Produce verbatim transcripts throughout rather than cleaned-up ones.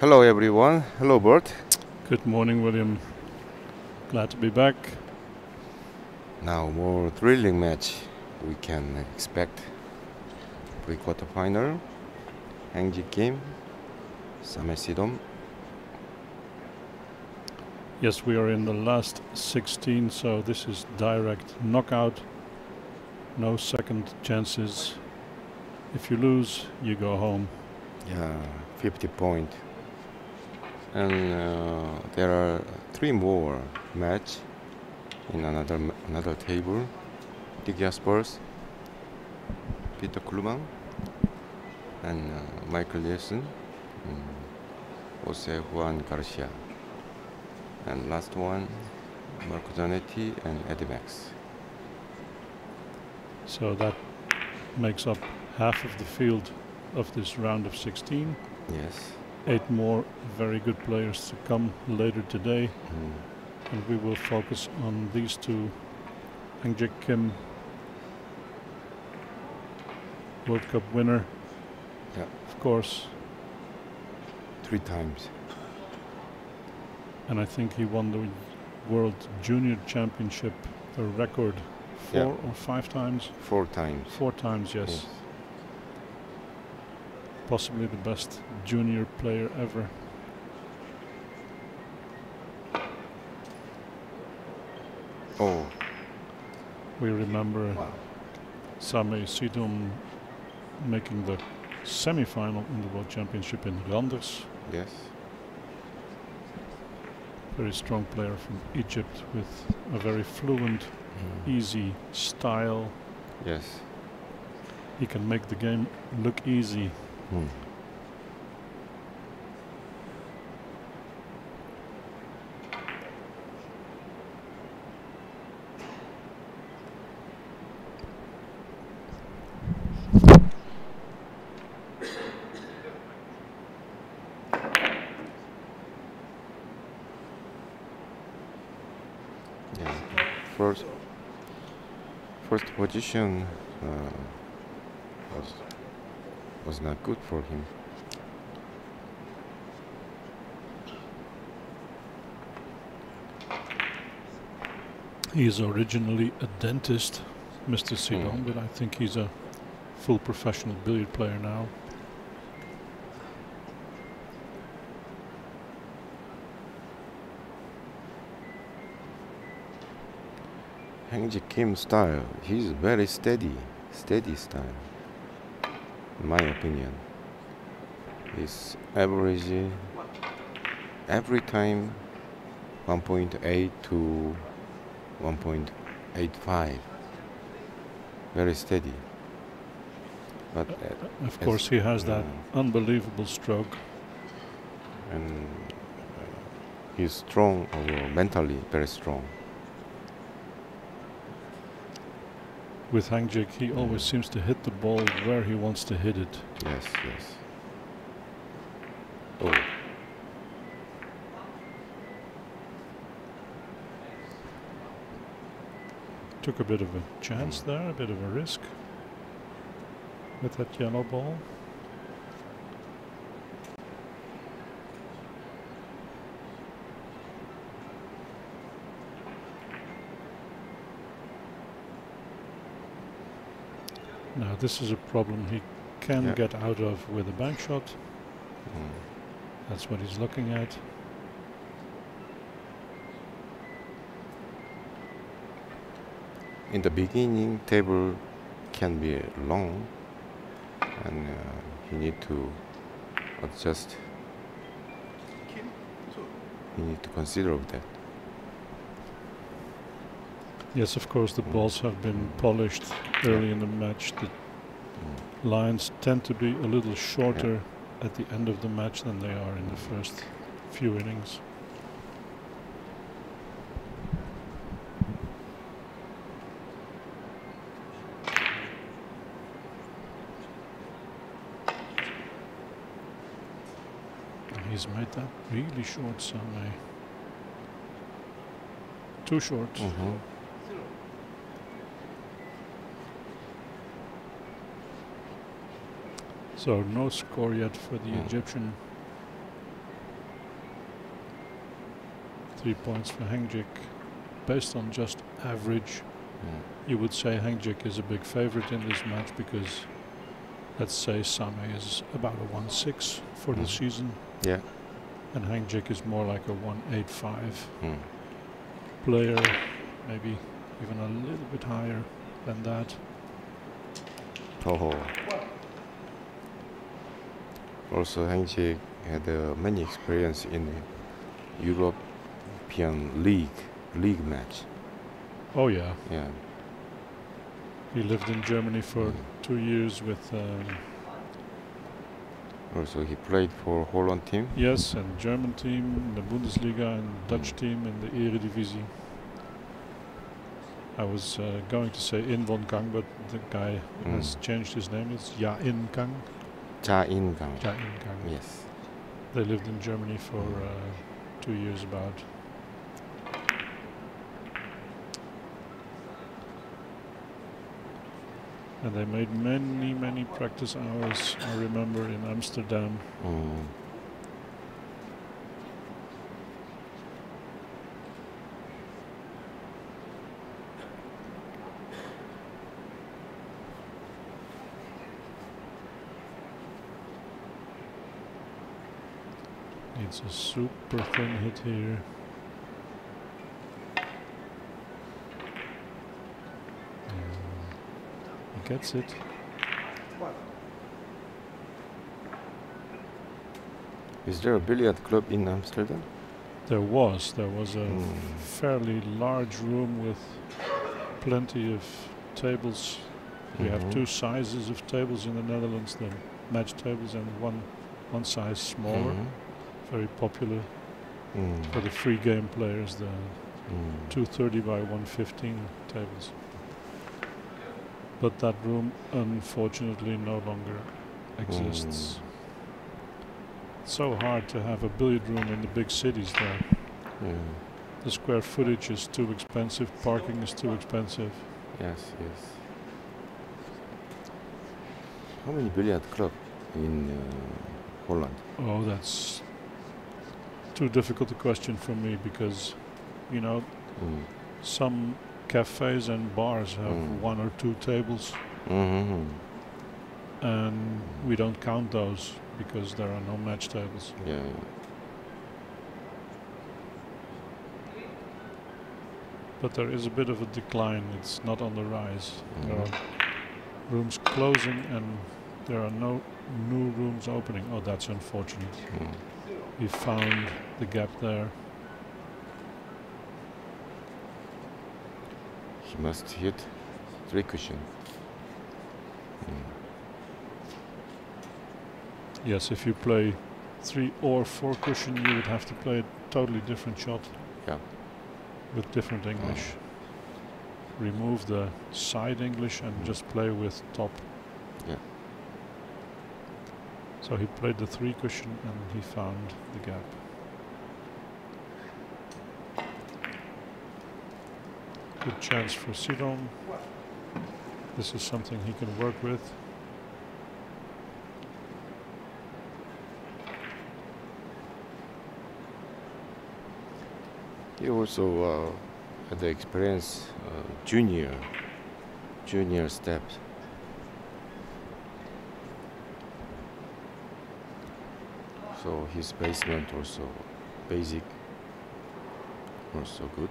Hello everyone. Hello Bert. Good morning William. Glad to be back. Now more thrilling match we can expect. Pre-quarter final. Haeng Jik Kim, Sameh Sidhom. Yes, we are in the last sixteen, so this is direct knockout. No second chances. If you lose, you go home. Yeah, fifty points. And uh, there are three more match in another another table. Dick Jaspers, Peter Ceulemans, and uh, Michael Nielsen, and Jose Juan Garcia. And last one, Marco Zanetti and Eddy Merckx. So that makes up half of the field of this round of sixteen. Yes. Eight more very good players to come later today. Mm. And we will focus on these two. Haeng Jik Kim, World Cup winner. Yeah. Of course. Three times. And I think he won the World Junior Championship, the record, four yeah. or five times? Four times. Four times, yes. yes. Possibly the best junior player ever. Oh. We remember wow. Sameh Sidhom making the semi-final in the World Championship in Randers. Yes. Very strong player from Egypt with a very fluent, mm. easy style. Yes. He can make the game look easy. Mm. Position uh, was was not good for him. He is originally a dentist, Mister Sidhom, mm. but I think he's a full professional billiard player now. Haeng Jik Kim's style, he's very steady, steady style, in my opinion. He's average every time one point eight to one point eight five, very steady. But uh, uh, of course he has uh, that unbelievable stroke. And uh, he's strong, although mentally very strong. With Haeng Jik, he always seems to hit the ball where he wants to hit it. Yes, yes. Oh. Took a bit of a chance mm. there, a bit of a risk with that yellow ball. Now this is a problem he can yeah. get out of with a bank shot. Mm. That's what he's looking at. In the beginning, table can be long, and uh, he need to adjust. He need to consider of that. Yes, of course, the mm. balls have been polished early yeah. in the match. The mm. lines tend to be a little shorter yeah. at the end of the match than they are in the first few innings. He's made that really short, Sameh. Too short. Mm-hmm. So no score yet for the mm. Egyptian. Three points for Haeng Jik. Based on just average, mm. you would say Haeng Jik is a big favorite in this match because, let's say, Sameh is about a one six for mm. the season. Yeah. And Haeng Jik is more like a one eight five mm. player, maybe even a little bit higher than that. Oh. Also, Haeng Jik had uh, many experience in the European League league match. Oh yeah. Yeah. He lived in Germany for yeah. two years with. Um, also, he played for Holland team. Yes, and German team, the Bundesliga, and Dutch mm. team in the Eredivisie. I was uh, going to say In Von Kang, but the guy mm. has changed his name. It's Ja In Kang. Ja In Kang. Ja In Kang. Yes. They lived in Germany for uh, two years about. And they made many, many practice hours, I remember, in Amsterdam. Mm. It's a super thin hit here. Gets it. Is there a billiard club in Amsterdam? There was. There was a mm. fairly large room with plenty of tables. Mm-hmm. We have two sizes of tables in the Netherlands, the match tables, and one one size smaller. Mm-hmm. Very popular mm. for the free game players, the mm. two thirty by one fifteen tables. But that room, unfortunately, no longer exists. Mm. It's so hard to have a billiard room in the big cities there. Yeah. The square footage is too expensive, parking is too expensive. Yes, yes. How many billiard clubs in uh, Holland? Oh, that's too difficult a question for me because, you know, mm. some cafes and bars have mm. one or two tables, mm-hmm. and we don't count those because there are no match tables. Yeah, yeah. But there is a bit of a decline. It's not on the rise. Mm-hmm. There are rooms closing and there are no new rooms opening. Oh, that's unfortunate. Mm. We found the gap there. He must hit three cushion. Mm. Yes, if you play three or four cushion, you would have to play a totally different shot. Yeah. With different English. Mm. Remove the side English and mm. just play with top. Yeah. So he played the three cushion and he found the gap. Good chance for Sidhom. This is something he can work with. He also uh, had the experience uh, junior, junior steps. So his basement also basic, also good.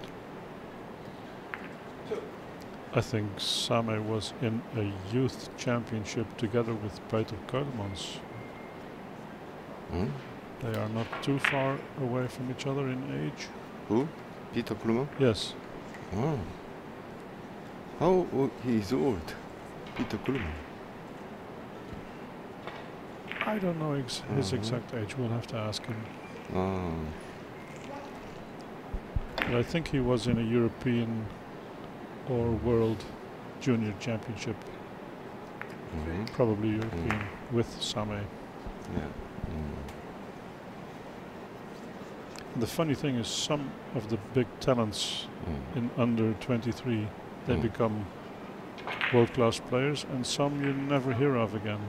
I think Sameh was in a youth championship together with Peter Ceulemans. Mm? They are not too far away from each other in age. Who? Peter Ceulemans? Yes. Oh. How old he is old? Peter Ceulemans. I don't know ex mm-hmm. his exact age. We'll have to ask him. Oh. But I think he was in a European or World Junior Championship, mm-hmm. probably European, mm. with Sameh. Yeah. Mm. The funny thing is, some of the big talents mm. in under twenty-three, they mm. become world-class players, and some you never hear of again.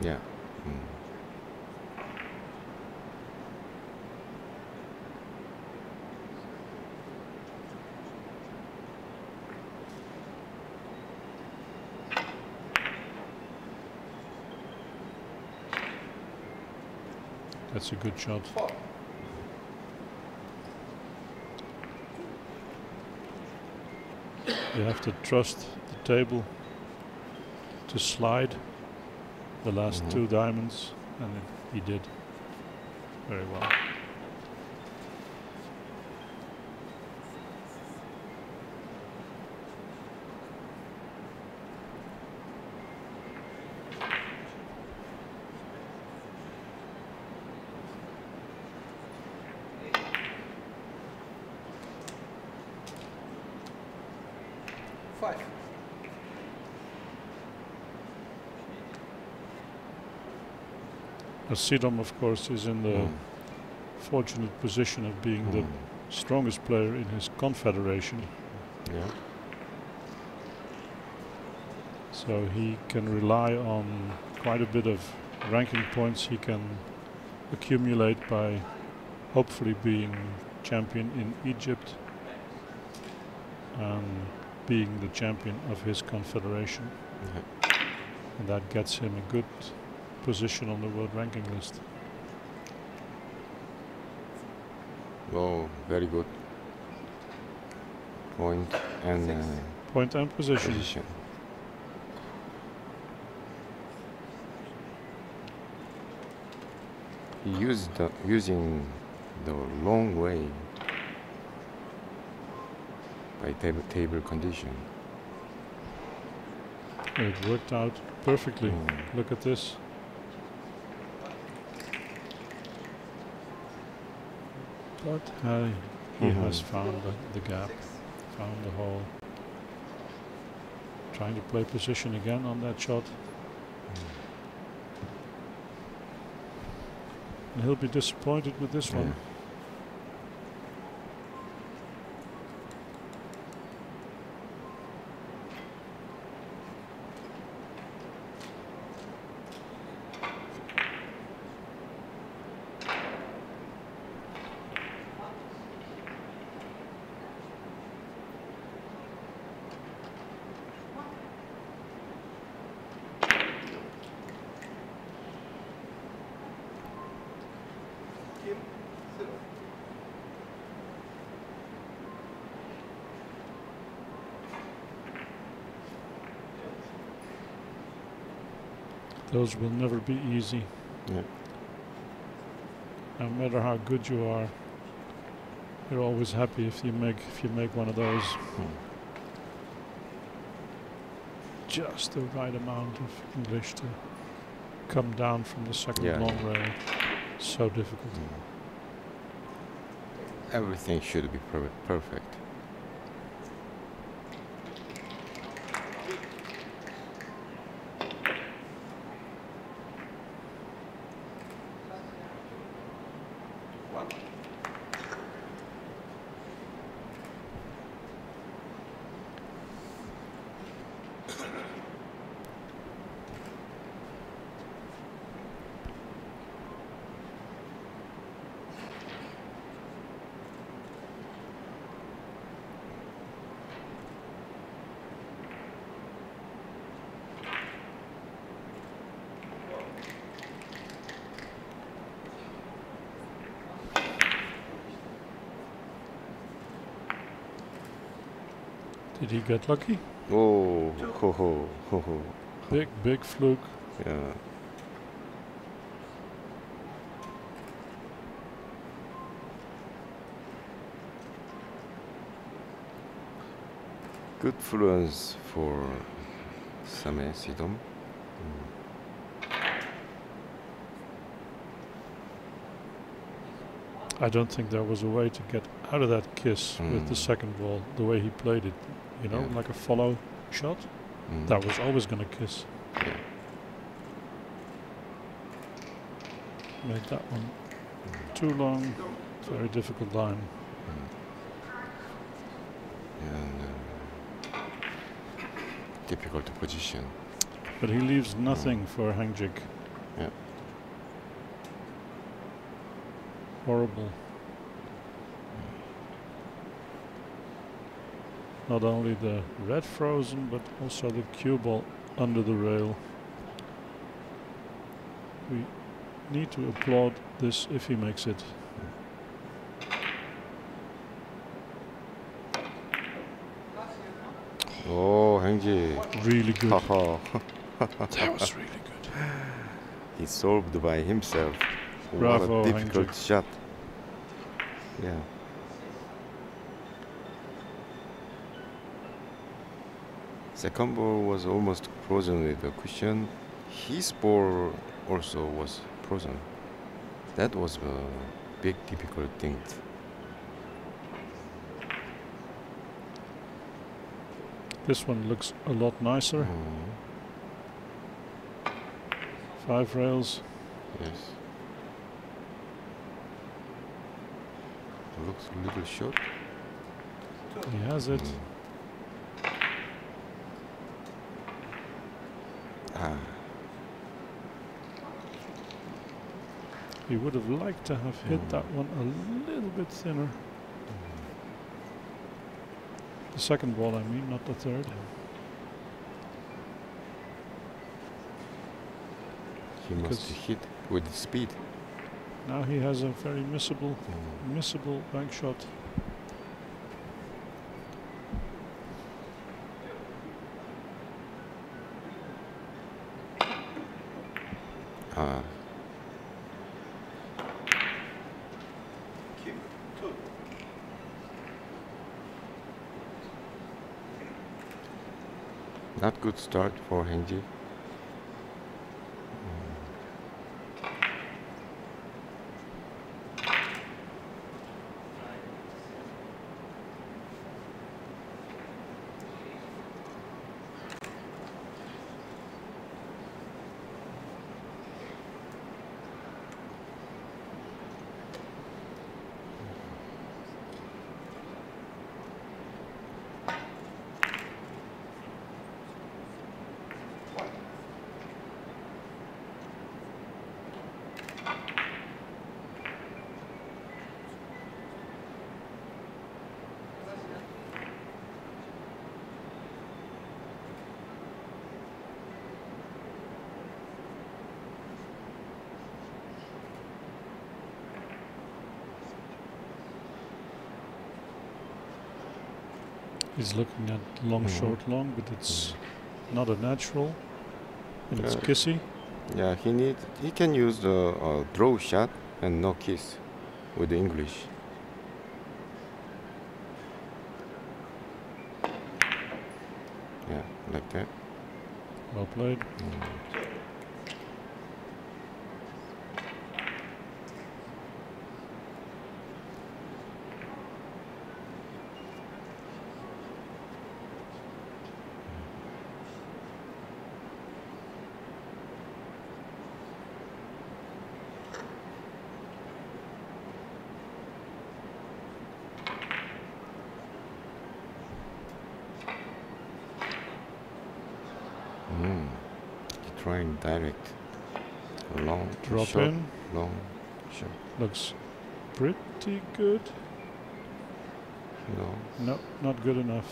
Yeah. Mm. That's a good shot. You have to trust the table to slide the last mm-hmm. two diamonds, and he did very well. Sidhom, of course, is in the mm. fortunate position of being mm. the strongest player in his confederation. Yeah. So he can rely on quite a bit of ranking points he can accumulate by hopefully being champion in Egypt and being the champion of his confederation. Yeah. And that gets him a good position on the world ranking list. Oh, very good. Point and uh, point and position. position. He used the, using the long way by table table condition. It worked out perfectly. Mm. Look at this. But uh, he mm-hmm. has found the, the gap, found the hole. Trying to play position again on that shot. Mm. And he'll be disappointed with this yeah. one. Those will never be easy. Yeah. No matter how good you are, you're always happy if you make if you make one of those. Mm. Just the right amount of English to come down from the second yeah. long rail. So difficult. Mm. Everything should be per perfect. Did he get lucky? Oh, ho, ho, ho, ho. Big, big fluke. Yeah. Good fluence for Sameh Sidhom. Mm. I don't think there was a way to get out of that kiss mm. with the second ball, the way he played it. You know, yeah. like a follow shot. Mm. That was always going to kiss. Yeah. Made that one mm. too long, very difficult line. Mm. And, uh, difficult position. But he leaves nothing mm. for Haeng Jik. Yeah. Horrible. Not only the red frozen, but also the cue ball under the rail. We need to applaud this if he makes it. Oh, Haeng Jik. Really good. That was really good. He solved by himself. Bravo, what a difficult shot. Yeah. The combo was almost frozen with the cushion. His ball also was frozen. That was a big difficult thing. This one looks a lot nicer. Mm. Five rails. Yes. Looks a little short. He has it. Mm. Ah. He would have liked to have hit mm. that one a little bit thinner. Mm. The second ball, I mean, not the third. He must hit with speed. Now he has a very missable, mm. missable bank shot. Ah. Not good start for Haeng Jik. He's looking at long, mm-hmm. short, long, but it's not a natural, and yeah. it's kissy. Yeah, he need he can use the uh, draw shot and no kiss with the English. Yeah, like that. Well played. Mm. Direct, long, drop short, in, long, short. Looks pretty good. No, no, not good enough.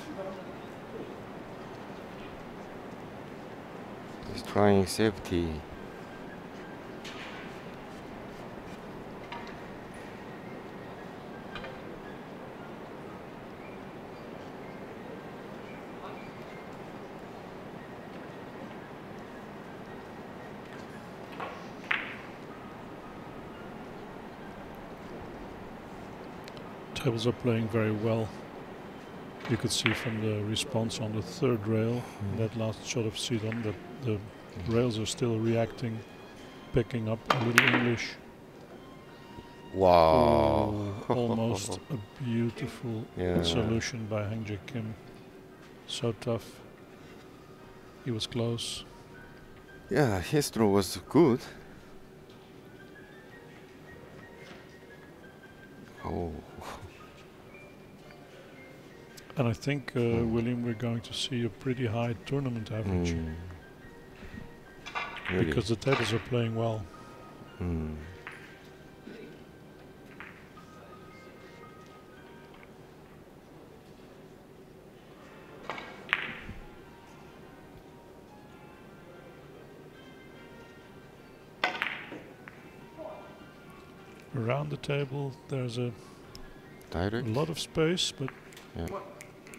He's trying safety. Tables are playing very well. You could see from the response on the third rail, mm. that last shot of Sidhom, that the mm. rails are still reacting, picking up a little English. Wow! Ooh, almost a beautiful yeah. solution by Haeng Jik Kim. So tough. He was close. Yeah, his throw was good. Oh. And I think, uh, mm. William, we're going to see a pretty high tournament average. Mm. Really? Because the tables are playing well. Mm. around the table. There's a Direct. lot of space, but yeah.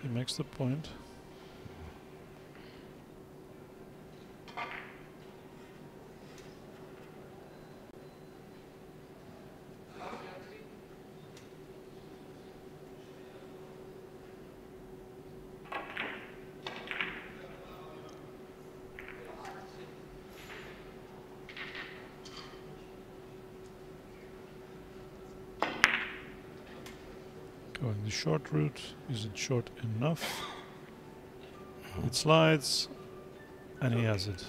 he makes the point. Short route, isn't short enough. It slides, and he has it.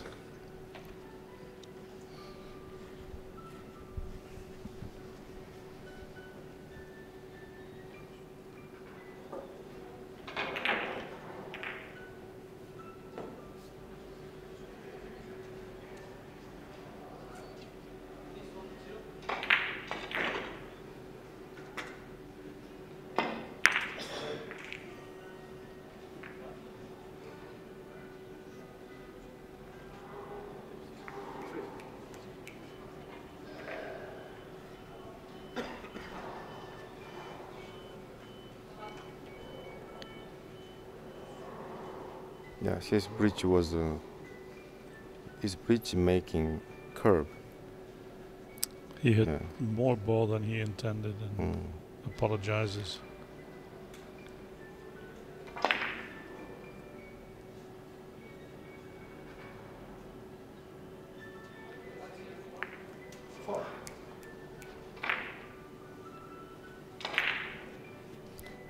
Yeah, his bridge was uh, his bridge making curve. He hit yeah. more ball than he intended and mm. apologizes.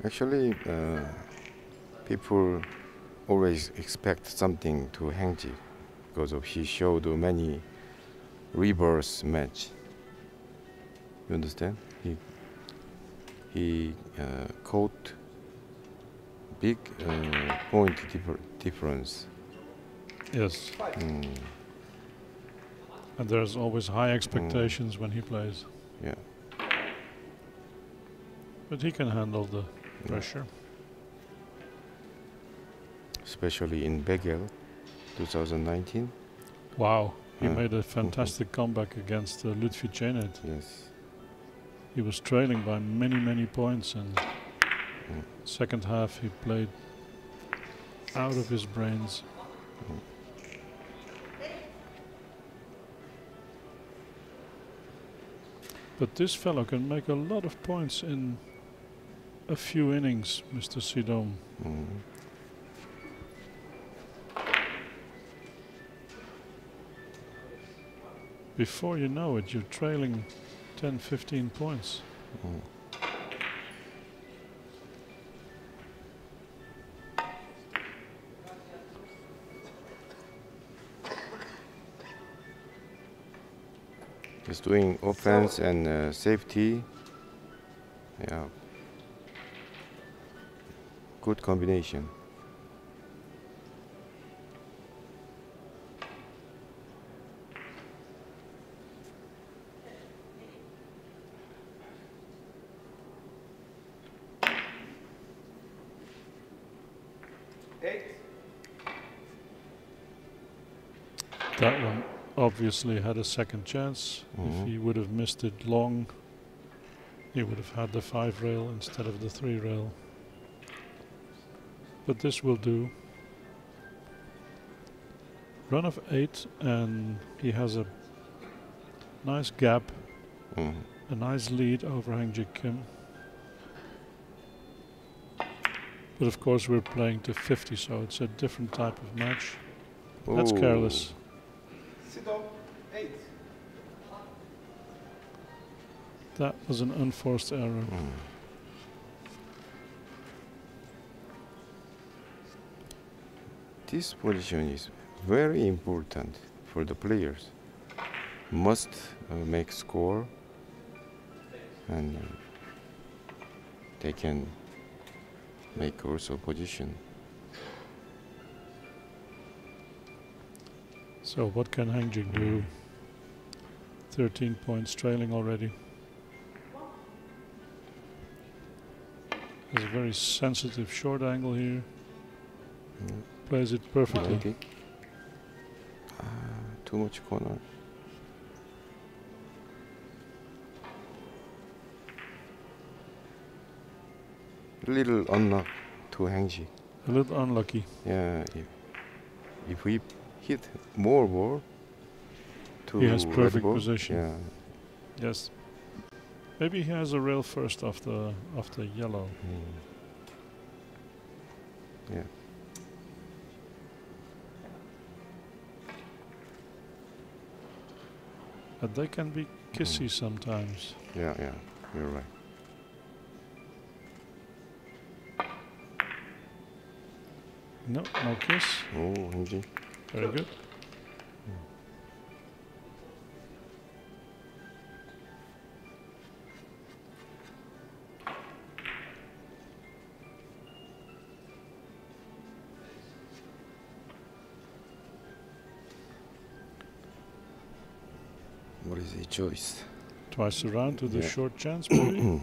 Actually, uh, people always expect something to Haeng Jik because of he showed many reverse match. You understand? He he uh, caught big uh, point differ difference. Yes. Mm. And there's always high expectations mm. when he plays. Yeah. But he can handle the yeah. pressure. Especially in Begel, twenty nineteen. Wow, he uh, made a fantastic mm-hmm. comeback against uh, Ludwig Genet. Yes. He was trailing by many, many points, and mm. second half he played out of his brains. Mm. But this fellow can make a lot of points in a few innings, Mister Sidhom. Mm. Before you know it, you're trailing ten, fifteen points. Mm. He's doing offense and uh, safety. Yeah. Good combination. That one obviously had a second chance. Mm-hmm. If he would have missed it long, he would have had the five rail instead of the three rail. But this will do. Run of eight, and he has a nice gap, mm-hmm. a nice lead over Haeng Jik Kim. But of course we're playing to fifty, so it's a different type of match. Oh. That's careless. That was an unforced error. Mm. This position is very important for the players. Must uh, make score, and uh, they can make also position. So what can Haeng Jik do? thirteen points trailing already. There's a very sensitive short angle here. Mm. Plays it perfectly. Uh, too much corner. a little unlucky to Haeng Jik. A little unlucky. Yeah, if, if we hit more ball to he has perfect ball, position. Yeah. Yes. Maybe he has a rail first after after yellow. Mm. Yeah. But they can be kissy mm. sometimes. Yeah, yeah, you're right. No, no kiss. Oh, Haeng Jik. Very good. Yeah. What is the choice? Twice around to the yeah. short chance, maybe.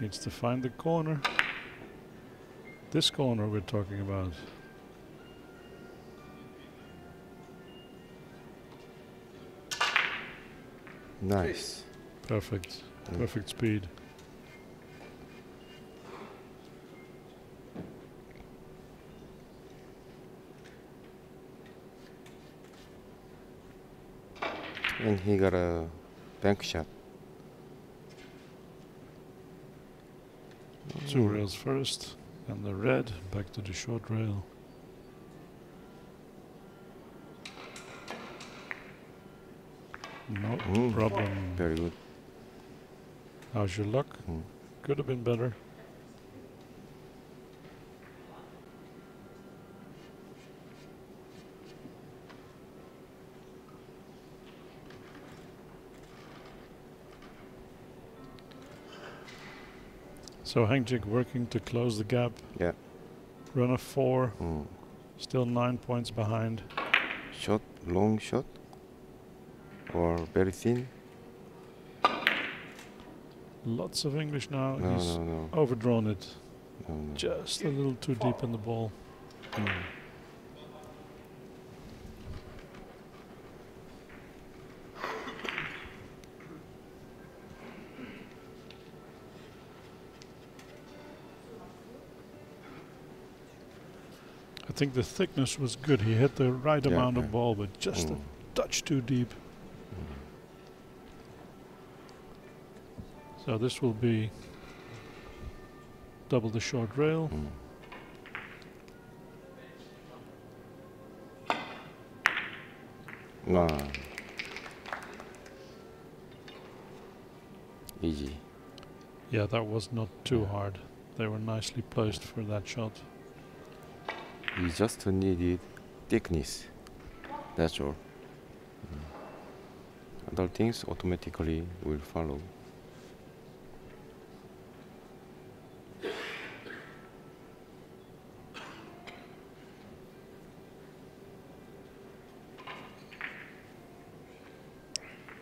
Needs to find the corner. This corner we're talking about. Nice. Perfect. Mm. Perfect speed. And he got a bank shot. Two rails first, and the red back to the short rail. No mm. problem. Very good. How's your luck? Mm. Could have been better. So Haeng Jik working to close the gap. Yeah. Run of four. Mm. Still nine points behind. Shot, long shot, or very thin. Lots of English now. No, He's no, no. overdrawn it. No, no. Just a little too deep in the ball. Mm. I think the thickness was good. He hit the right yeah, amount of yeah. ball, but just mm. a touch too deep. Mm. So this will be double the short rail. Mm. Nah. Easy. Yeah, that was not too hard. They were nicely placed for that shot. We just needed thickness, that's all. Mm. Other things automatically will follow.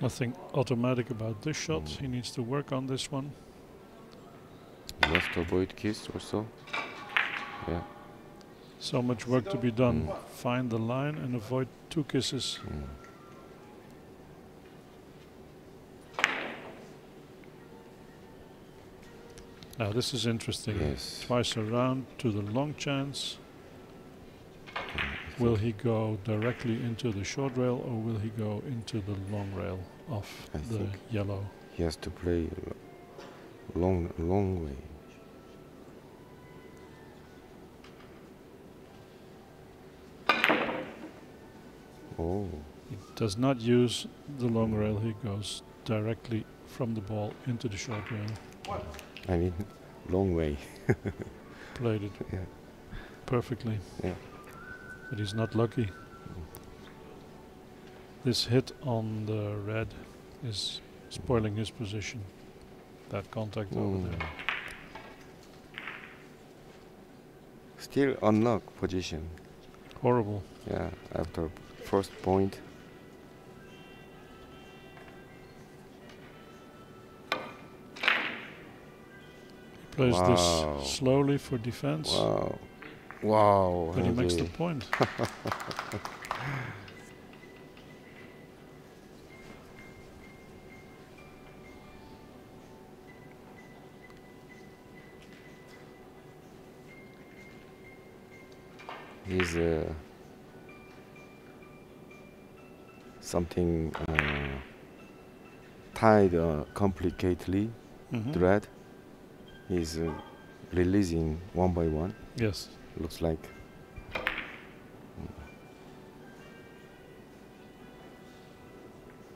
Nothing automatic about this shot. Mm. He needs to work on this one. Just avoid kiss also. Yeah. So much work to be done. Mm. Find the line and avoid two kisses. Mm. Now this is interesting. Yes. Twice around to the long chance. Mm, will he go directly into the short rail or will he go into the long rail off I the yellow? He has to play long, long way. He does not use the long rail. He goes directly from the ball into the short rail. I mean, long way. Played it yeah. perfectly. Yeah. But he's not lucky. Mm. This hit on the red is spoiling his position. That contact mm. over there. Still unlocked position. Horrible. Yeah, after first point. He plays wow. this slowly for defense. Wow. Wow. But he makes the point. is uh, something uh, tied uh, complicatedly, mm-hmm. thread is uh, releasing one by one. Yes. Looks like.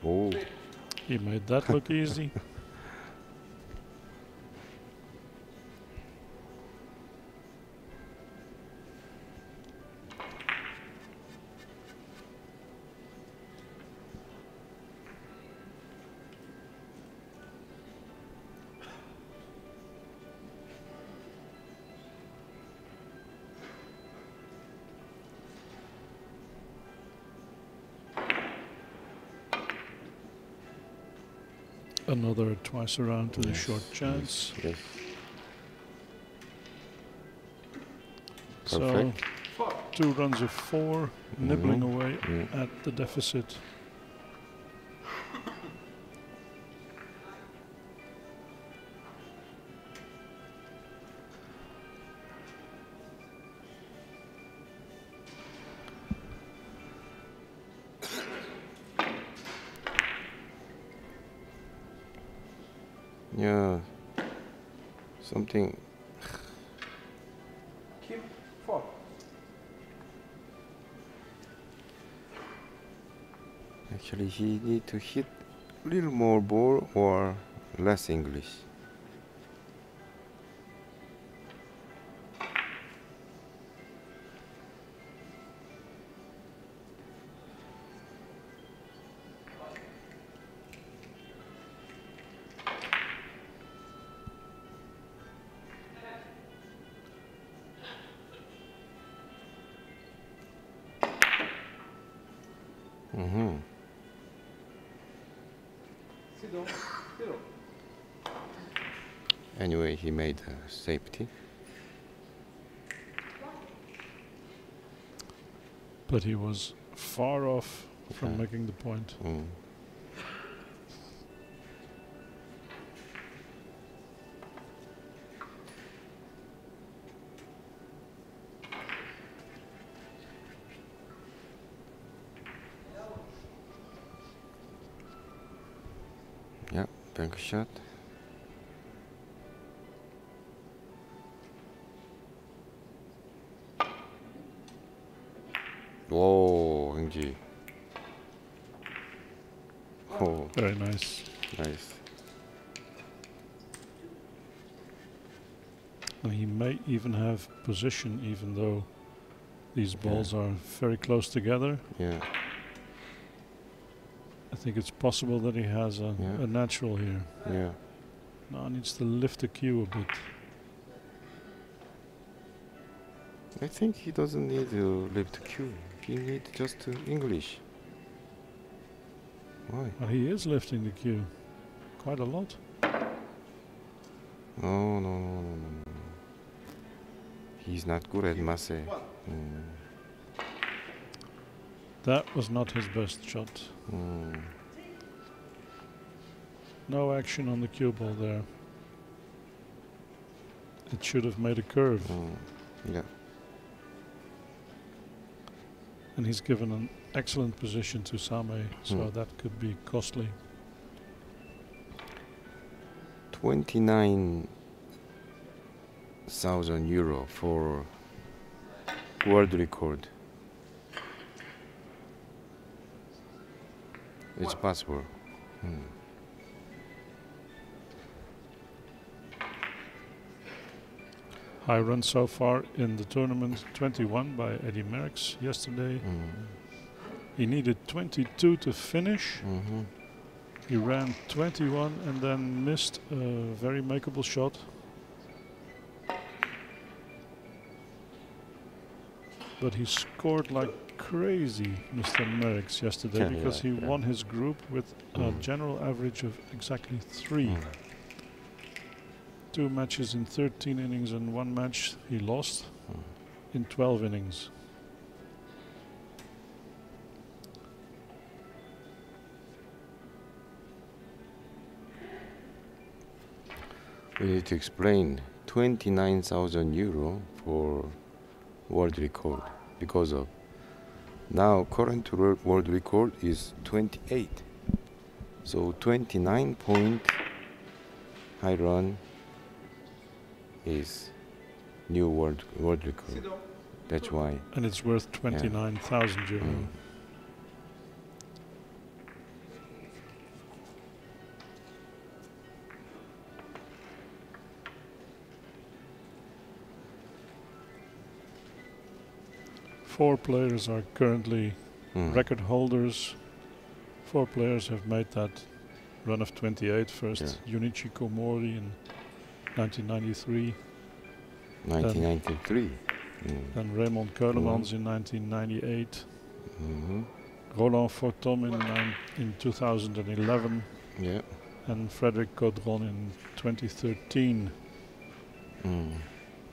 Oh. He made that look easy. Another twice around to yes. the short chance. Yes. So perfect. Two runs of four, mm-hmm. nibbling away mm-hmm. at the deficit. Something. Keep four. Actually, he need to hit a little more ball or less English. He made uh, safety. But he was far off from yeah. making the point. Mm. Yeah, bank shot. Whoa, Haeng Jik. Oh. Very nice. Nice. And he may even have position, even though these balls yeah. are very close together. Yeah. I think it's possible that he has a, yeah. a natural here. Yeah. Now needs to lift the cue a bit. I think he doesn't need to lift the cue. He needs just uh, English. Why? Well, he is lifting the cue quite a lot. No, no, no, no, no. He's not good at masse. Mm. That was not his best shot. Mm. No action on the cue ball there. It should have made a curve. Mm. Yeah. And he's given an excellent position to Sameh, so mm. that could be costly. twenty-nine thousand euro for world record. It's possible. Mm. High run so far in the tournament, twenty-one by Eddy Merckx yesterday. Mm-hmm. He needed twenty-two to finish. Mm-hmm. He ran twenty-one and then missed a very makeable shot. But he scored like crazy, Mister Merckx, yesterday yeah, because yeah, he yeah. won his group with mm. a general average of exactly three. Mm. Two matches in thirteen innings and one match he lost mm. in twelve innings. We need to explain twenty-nine thousand euro for world record. because of. Now current world record is twenty-eight. So twenty-nine point high run is new world world record. That's why. And it's worth twenty-nine thousand yeah. euro. Mm. Four players are currently mm. record holders. Four players have made that run of twenty-eight. First, yeah. Junichi Komori in nineteen ninety-three. nineteen ninety-three. Mm. Then Raymond Ceulemans mm. in nineteen ninety-eight. Mm-hmm. Roland Forthomme in, um, in two thousand eleven. Yeah. And Frederic Caudron in twenty thirteen. Mm.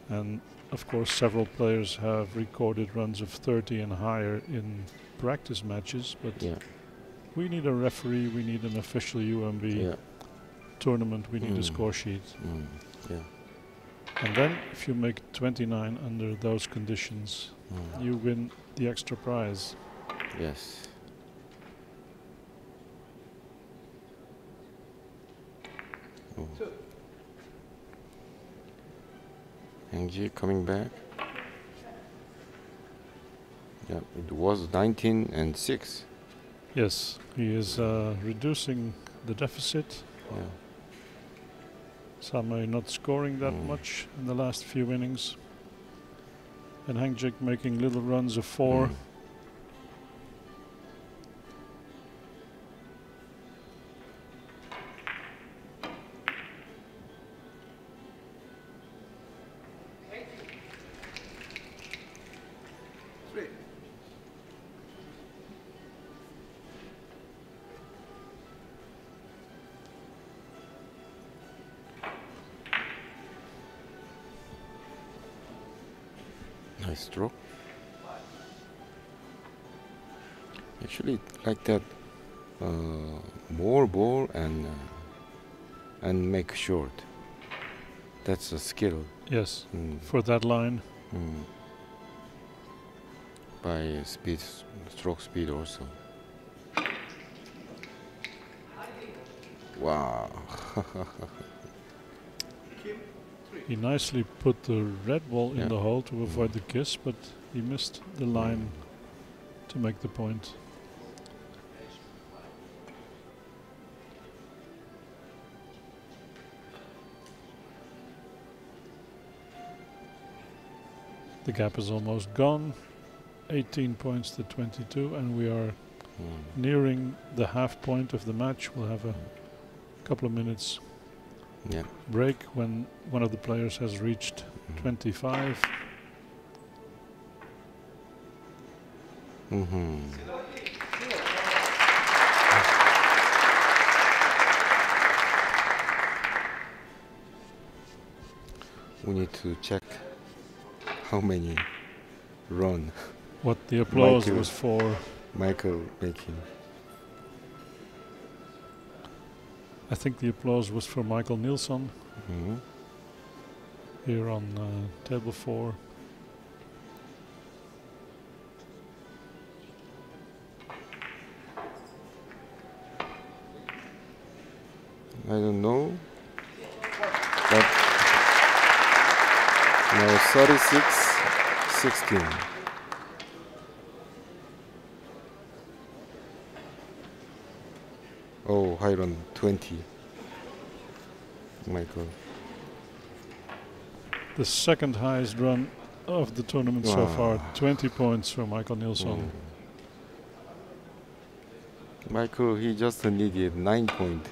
And of course, several players have recorded runs of thirty and higher in practice matches, but yeah. we need a referee, we need an official U M B yeah. tournament, we mm. need a score sheet. Mm. Yeah. And then if you make twenty-nine under those conditions, mm. you win the extra prize. Yes. Oh. Haeng Jik coming back. Yeah, it was nineteen and six. Yes, he is uh, reducing the deficit. Yeah. Sameh not scoring that mm. much in the last few innings. And Haeng Jik making little runs of four. Mm. Actually, like that, uh, more ball and uh, and make short. That's a skill. Yes, mm. for that line. Mm. By uh, speed, stroke speed also. Wow. He nicely put the red ball yeah. in the hole to avoid mm. the kiss, but he missed the line mm. to make the point. The gap is almost gone, eighteen points to twenty-two, and we are mm. nearing the half point of the match. We'll have a couple of minutes yeah. break when one of the players has reached mm. twenty-five. Mm-hmm. We need to check how many run. What the applause Michael was for. Michael making. I think the applause was for Michael Nielsen. Mm-hmm. Here on uh, table four. I don't know. But now thirty-six sixteen. Oh, high run twenty. Michael. The second highest run of the tournament wow. so far. twenty points for Michael Nielsen. Mm. Michael, he just needed nine points.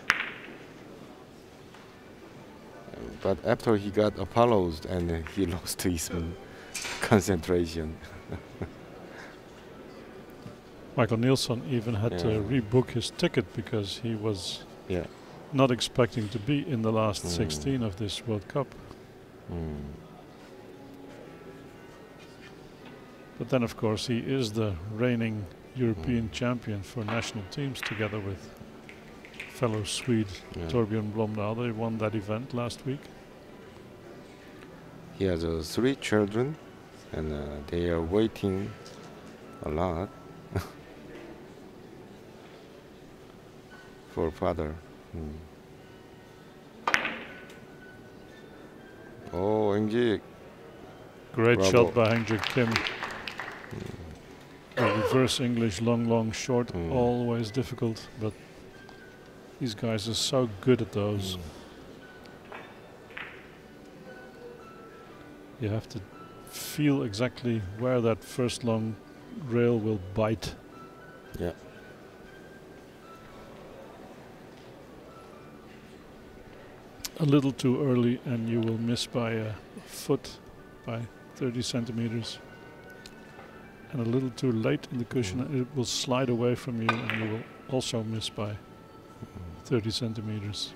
But after he got Apollos and uh, he lost his concentration. Michael Nielsen even had yeah. to rebook his ticket because he was yeah. not expecting to be in the last mm. sixteen of this World Cup. Mm. But then, of course, he is the reigning European mm. champion for national teams together with fellow Swede yeah. Torbjorn Blomdahl. They won that event last week. He has uh, three children and uh, they are waiting a lot for father. Mm. Oh, Haeng Jik. Great Bravo. Shot by Haeng Jik Kim. Mm. Reverse English, long, long, short, mm. always difficult, but these guys are so good at those. Mm. You have to feel exactly where that first long rail will bite. Yeah. A little too early and you will miss by a foot, by thirty centimeters. And a little too late in the cushion, mm. it will slide away from you and you will also miss by mm. thirty centimeters.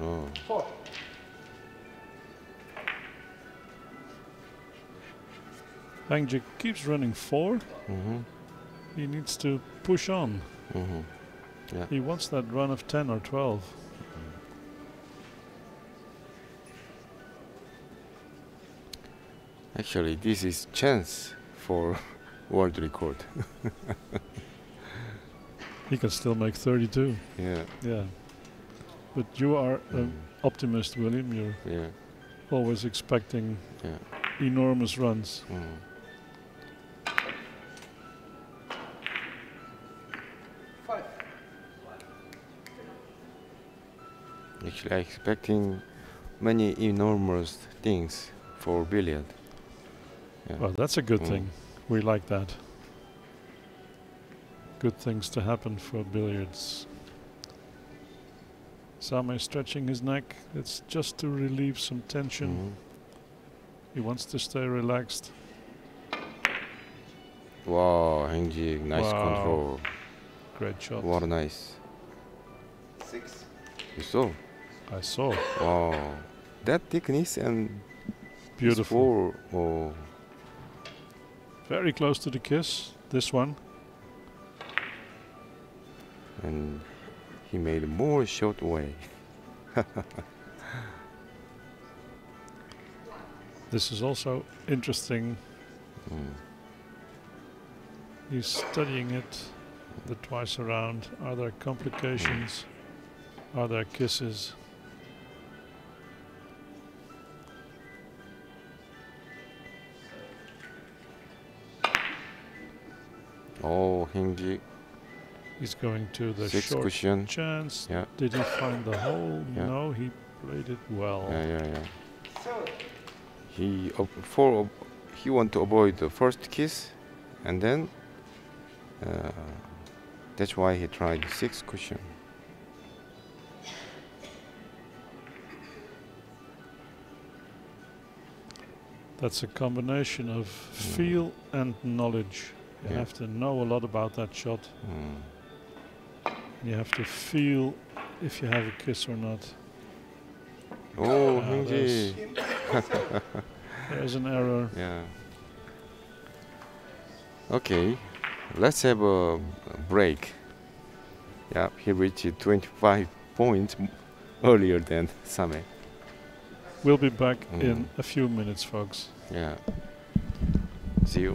Oh. Four. Haeng Jik keeps running four. Mm-hmm. He needs to push on. Mm-hmm. Yeah. He wants that run of ten or twelve. Actually, this is chance for world record. He can still make thirty-two. Yeah. Yeah. But you are an mm. optimist, William. You're yeah. always expecting yeah. enormous runs. Mm. Five. Actually, I'm expecting many enormous things for billiard. Yeah. Well, that's a good mm. thing. We like that. Good things to happen for billiards. Sameh stretching his neck. It's just to relieve some tension. Mm-hmm. He wants to stay relaxed. Wow, Haeng Jik, nice wow. control. Great shot. What a nice. Six. You saw? I saw. Wow. That thickness and beautiful. Oh. Very close to the kiss, this one. And he made more short way. This is also interesting. Mm. He's studying it the twice around. Are there complications? Mm. Are there kisses? Oh, Haeng Jik. He's going to the Six short cushion. Chance. Yeah. Did he find the hole? Yeah. No, he played it well. Yeah, yeah, yeah. So he op for op he want to avoid the first kiss, and then uh, that's why he tried six cushion. That's a combination of mm. feel and knowledge. You yeah. have to know a lot about that shot. Mm. You have to feel if you have a kiss or not. Oh, uh, there's, there's an error. Yeah. Okay, let's have a, a break. Yeah, he reached twenty-five points earlier than Sameh. We'll be back mm. in a few minutes, folks. Yeah. See you.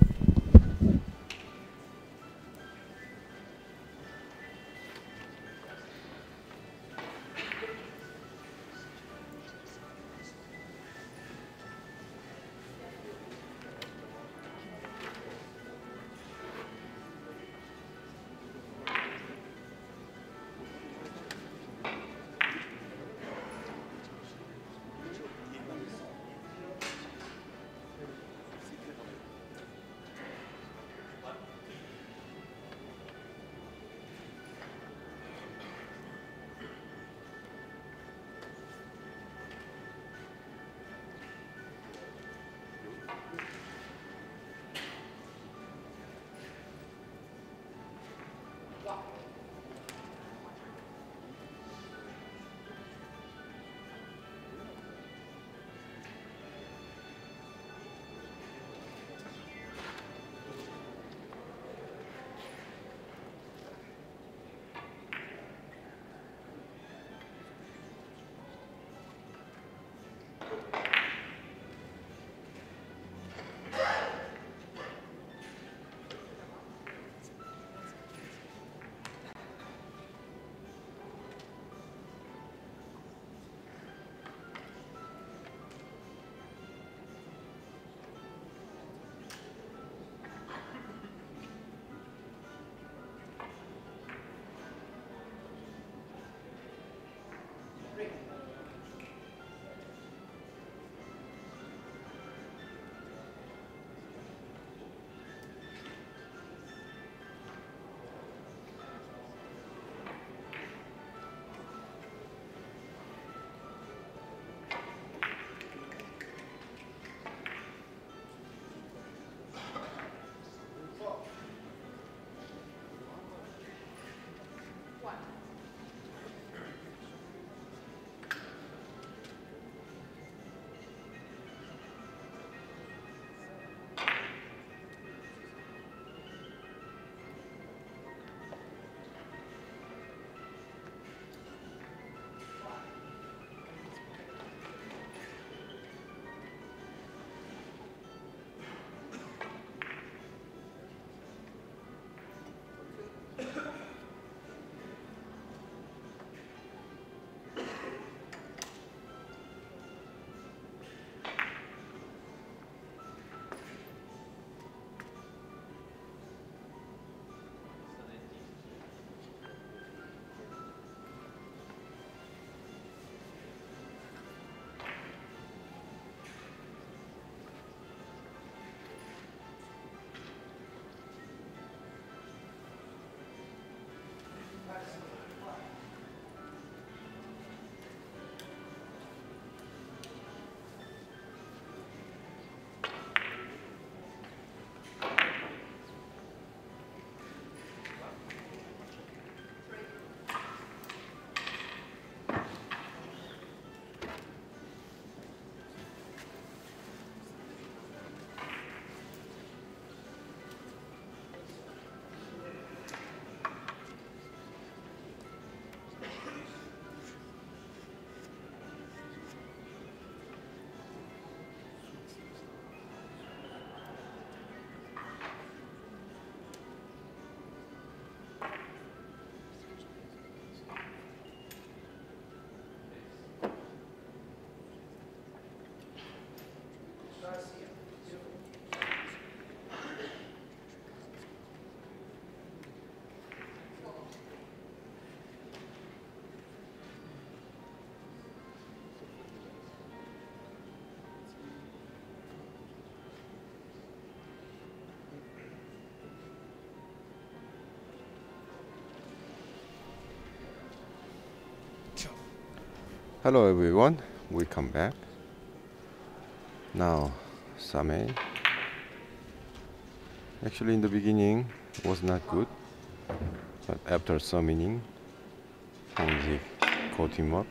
Hello everyone, we come back. Now, Sameh. Actually in the beginning was not good, but after some inning, Haeng Jik caught him up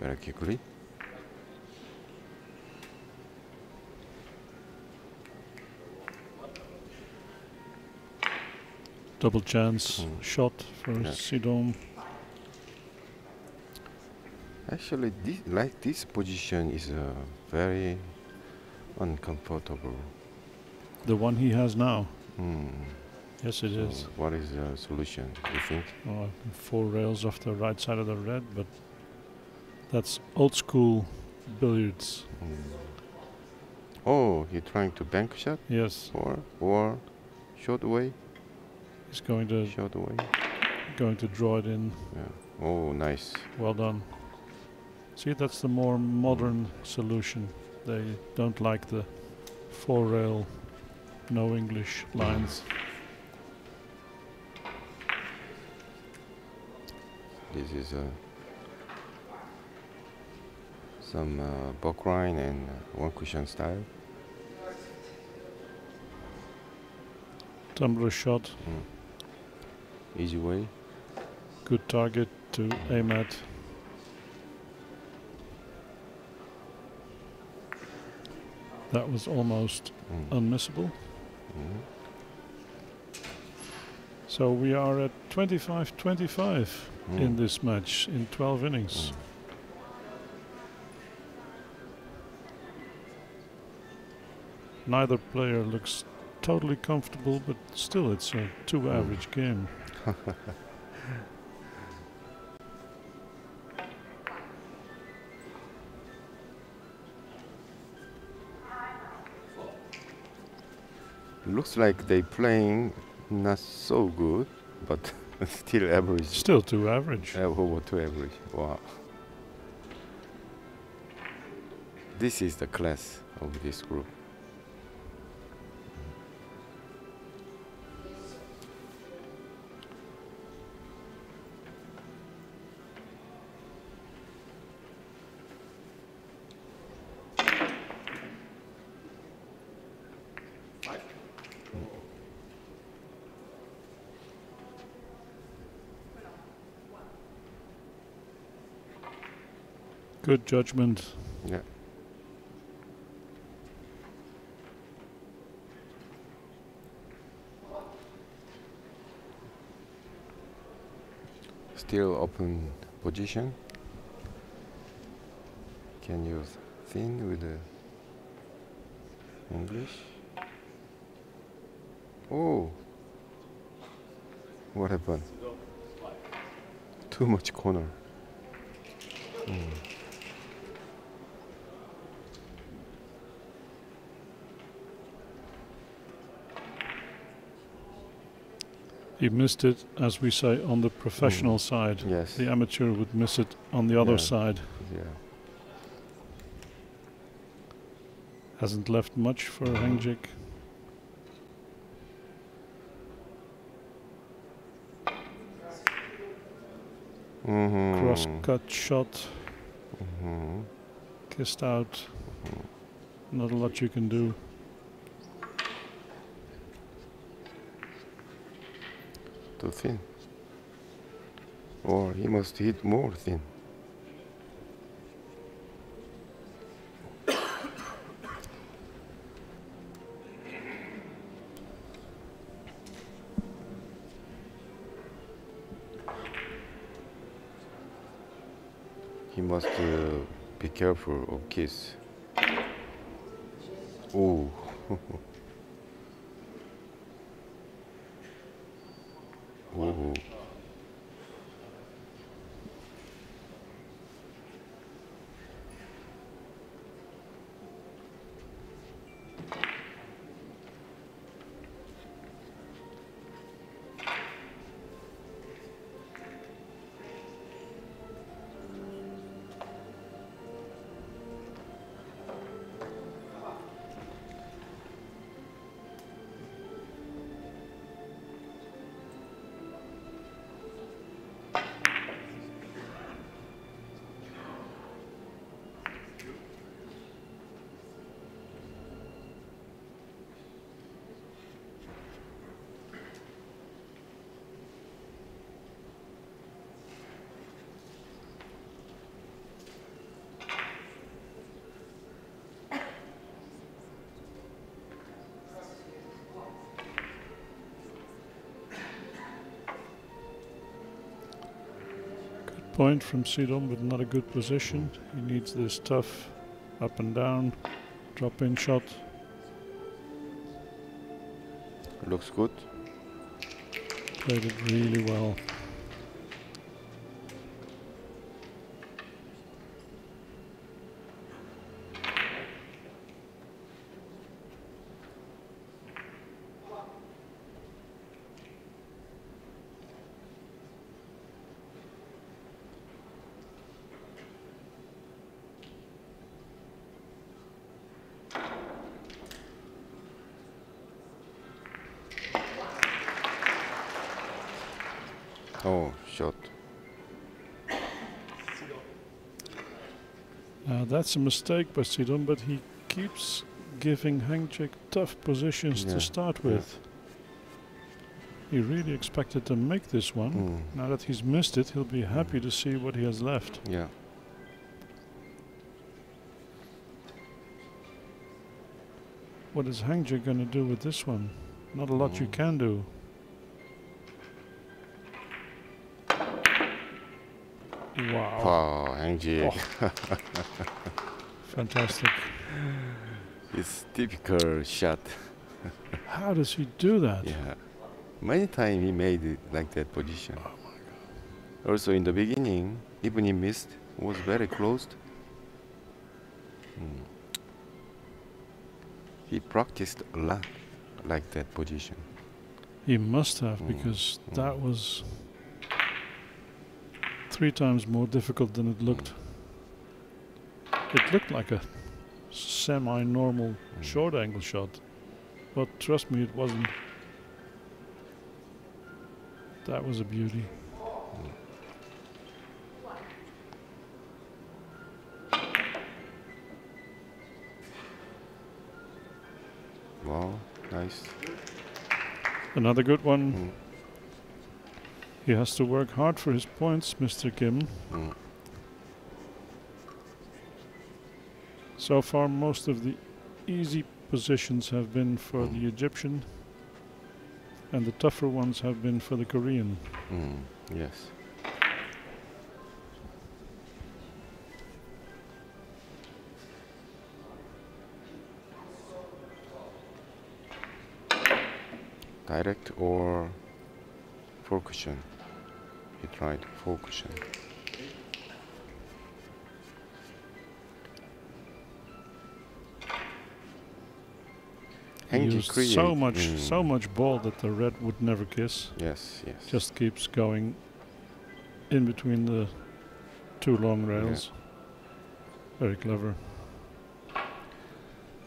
very quickly. Double chance mm. shot for yeah. Sidhom. Actually, this, like this position is uh, very uncomfortable. The one he has now? Mm. Yes, it so is. What is the solution, you think? Oh, four rails off the right side of the red, but that's old school billiards. Mm. Oh, you're trying to bank shot? Yes. Or, or short away? He's going to short away. Going to draw it in. Yeah. Oh, nice. Well done. See, that's the more modern mm. solution. They don't like the four rail, no English lines. This is uh, some uh, Bockrein and uh, one cushion style. Tumbler shot. Mm. Easy way. Good target to aim at. That was almost mm. unmissable. Mm. So we are at twenty-five twenty-five mm. in this match in twelve innings. Mm. Neither player looks totally comfortable, but still it's a too mm. average game. Looks like they playing not so good, but still average. Still too average. Uh, over too average. Wow. This is the class of this group. Good judgment. Yeah. Still open position. Can you thin with the English? Oh, what happened? Too much corner. Mm. He missed it, as we say, on the professional mm. side. Yes. The amateur would miss it on the other yeah. side. Yeah. Hasn't left much for Haeng Jik. Mm-hmm. Cross-cut shot. Mm-hmm. Kissed out. Mm-hmm. Not a lot you can do. Too thin, or he must hit more thin. He must uh, be careful of kiss. Oh. Ooh. point from Sidhom, but not a good position. He needs this tough up and down drop in shot. Looks good. Played it really well. Oh, shot. Uh, that's a mistake by Sidhom, but he keeps giving Haeng Jik tough positions yeah. to start with. Yeah. He really expected to make this one. Mm. Now that he's missed it, he'll be happy to see what he has left. Yeah. What is Haeng Jik going to do with this one? Not a lot mm. you can do. Wow. Wow, Haeng Jik. Oh. Fantastic. It's typical shot. How does he do that? Yeah. Many times he made it like that position. Oh my God. Also in the beginning, even he missed, was very close. Mm. He practiced a lot like that position. He must have mm. because mm. that was three times more difficult than it looked. It looked like a semi-normal mm. short angle shot, but trust me, it wasn't. That was a beauty. Mm. Wow, nice. Another good one. Mm. He has to work hard for his points, Mister Kim. Mm. So far, most of the easy positions have been for mm. the Egyptian, and the tougher ones have been for the Korean. Mm. Yes. Direct or four cushion. He tried four cushion. He used so much, mm. so much ball that the red would never kiss. Yes, yes. Just keeps going in between the two long rails. Yeah. Very clever.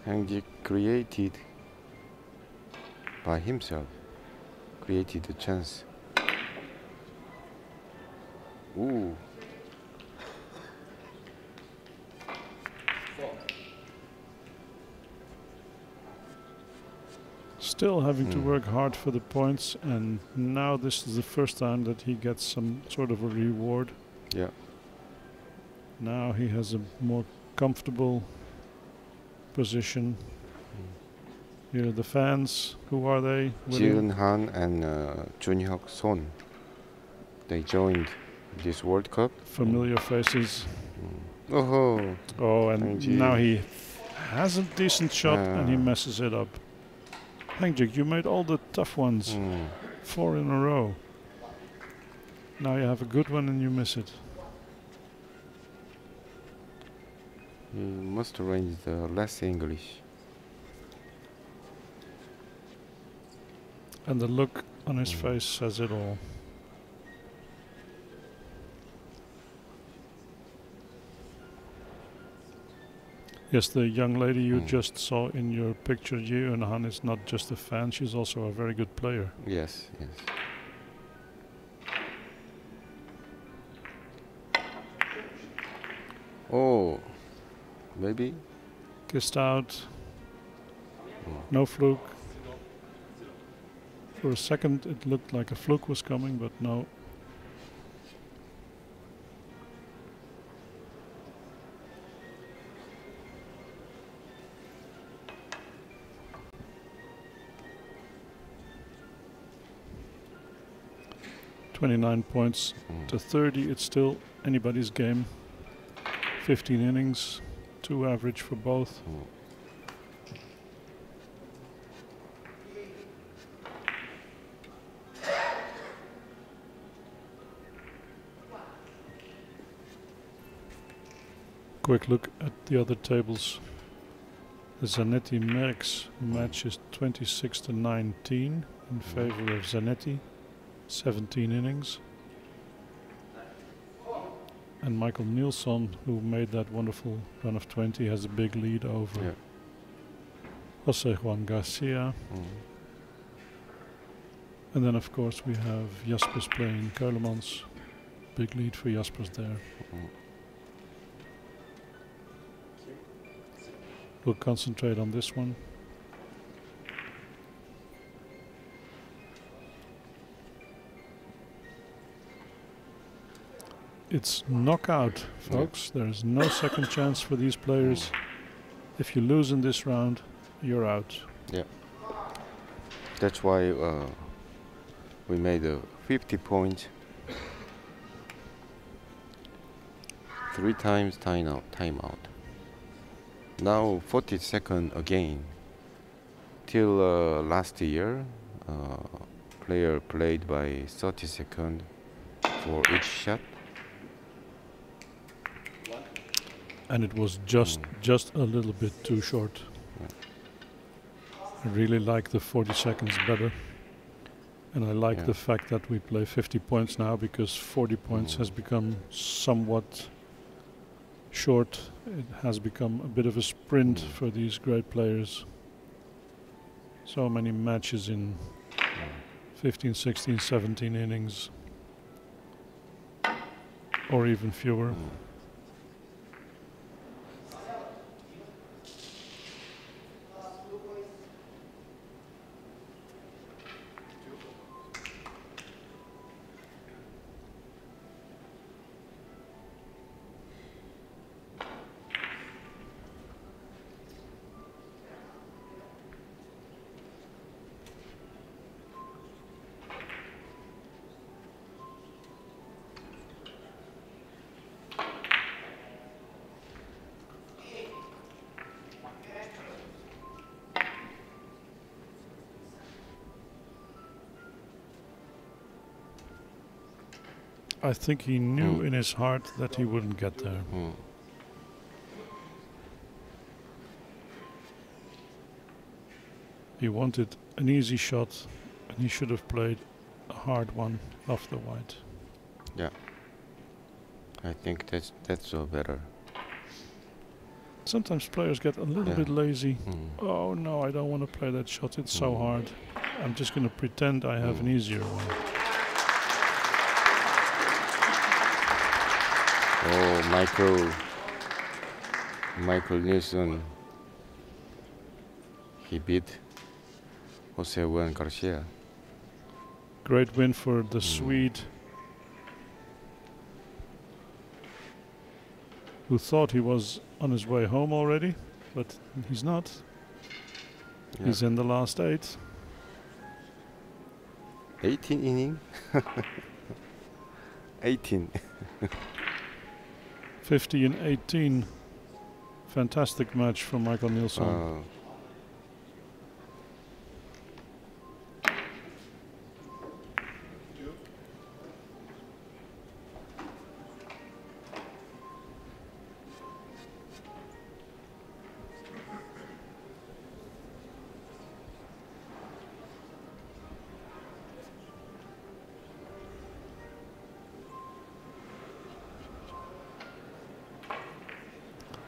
And he created by himself. Created a chance. Ooh. Still having mm. to work hard for the points, and now this is the first time that he gets some sort of a reward. Yeah. Now he has a more comfortable position. Mm. Here are the fans. Who are they? Ji Eun Han and uh, Joon Hyuk Son. They joined this World Cup. Familiar faces. Mm. Oh, oh, and now he has a decent shot uh. and he messes it up. Haeng Jik, you made all the tough ones. Mm. Four in a row. Now you have a good one and you miss it. You must arrange the less English. And the look on his mm. face says it all. Yes, the young lady you mm. just saw in your picture, Ji Eun Han, is not just a fan, she's also a very good player. Yes, yes. Oh, maybe? Kissed out. Mm. No fluke. For a second it looked like a fluke was coming, but no. twenty-nine points mm. to thirty. It's still anybody's game. fifteen innings, two average for both. Mm. Quick look at the other tables. The Zanetti Merckx match is twenty-six to nineteen in favor of Zanetti, seventeen innings. And Michael Nielsen, who made that wonderful run of twenty, has a big lead over yeah. Jose Juan Garcia. Mm-hmm. And then, of course, we have Jaspers playing Ceulemans. Big lead for Jaspers there. Mm-hmm. We'll concentrate on this one. It's knockout, folks. There is no second chance for these players. If you lose in this round, you're out. Yeah. That's why uh, we made a fifty point. Three times time out. Time out. Now forty-second again. Till uh, last year, uh, player played by thirty seconds for each shot. And it was just mm. just a little bit too short. Yeah. I really like the forty seconds better. And I like yeah. the fact that we play fifty points now, because forty points mm. has become somewhat short. It has become a bit of a sprint mm. for these great players. So many matches in mm. fifteen, sixteen, seventeen innings, or even fewer. Mm. I think he knew mm. in his heart that he wouldn't get there. Mm. He wanted an easy shot, and he should have played a hard one off the white. Yeah. I think that's that's all better. Sometimes players get a little yeah. bit lazy. Mm. Oh no, I don't want to play that shot. It's mm. so hard. I'm just going to pretend I have mm. an easier one. Oh, Michael, Michael Nielsen, he beat Jose Juan Garcia. Great win for the mm. Swede, who thought he was on his way home already, but he's not. Yeah. He's in the last eight. eighteen innings? eighteen. fifty and eighteen. Fantastic match from Michael Nielsen. Uh.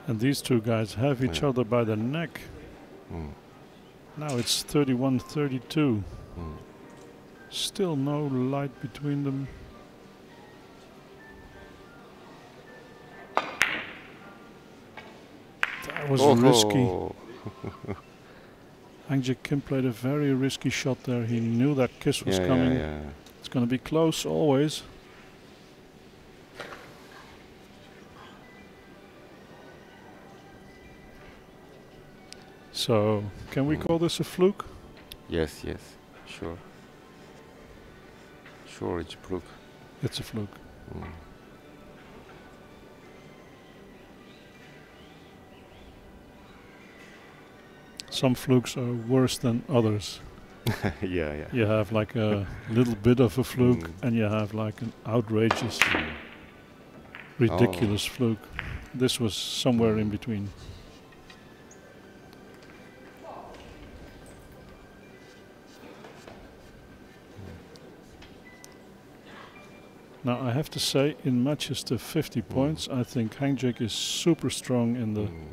And these two guys have each yeah. other by the neck. Mm. Now it's thirty-one thirty-two. Mm. Still no light between them. That was oh risky. Oh. Haeng Jik Kim played a very risky shot there. He knew that kiss was yeah, coming. Yeah, yeah. It's going to be close always. So, can we mm. call this a fluke? Yes, yes, sure. Sure, it's a fluke. It's a fluke. Mm. Some flukes are worse than others. yeah, yeah. You have like a little bit of a fluke, mm. and you have like an outrageous, ridiculous oh. fluke. This was somewhere in between. Now, I have to say, in matches to fifty mm. points, I think Haeng Jik is super strong in the, mm.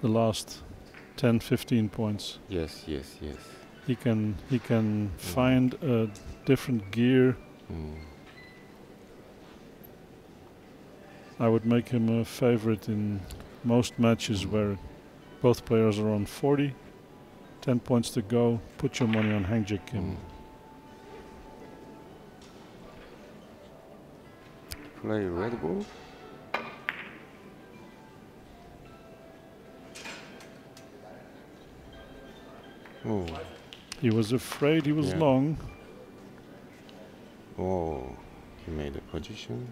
the last ten, fifteen points. Yes, yes, yes. He can, he can mm. find a different gear. Mm. I would make him a favorite in most matches mm. where both players are on forty, ten points to go. Put your money on Haeng Jik Kim. Mm. Play red ball. Oh. He was afraid he was yeah. long. Oh, he made a position.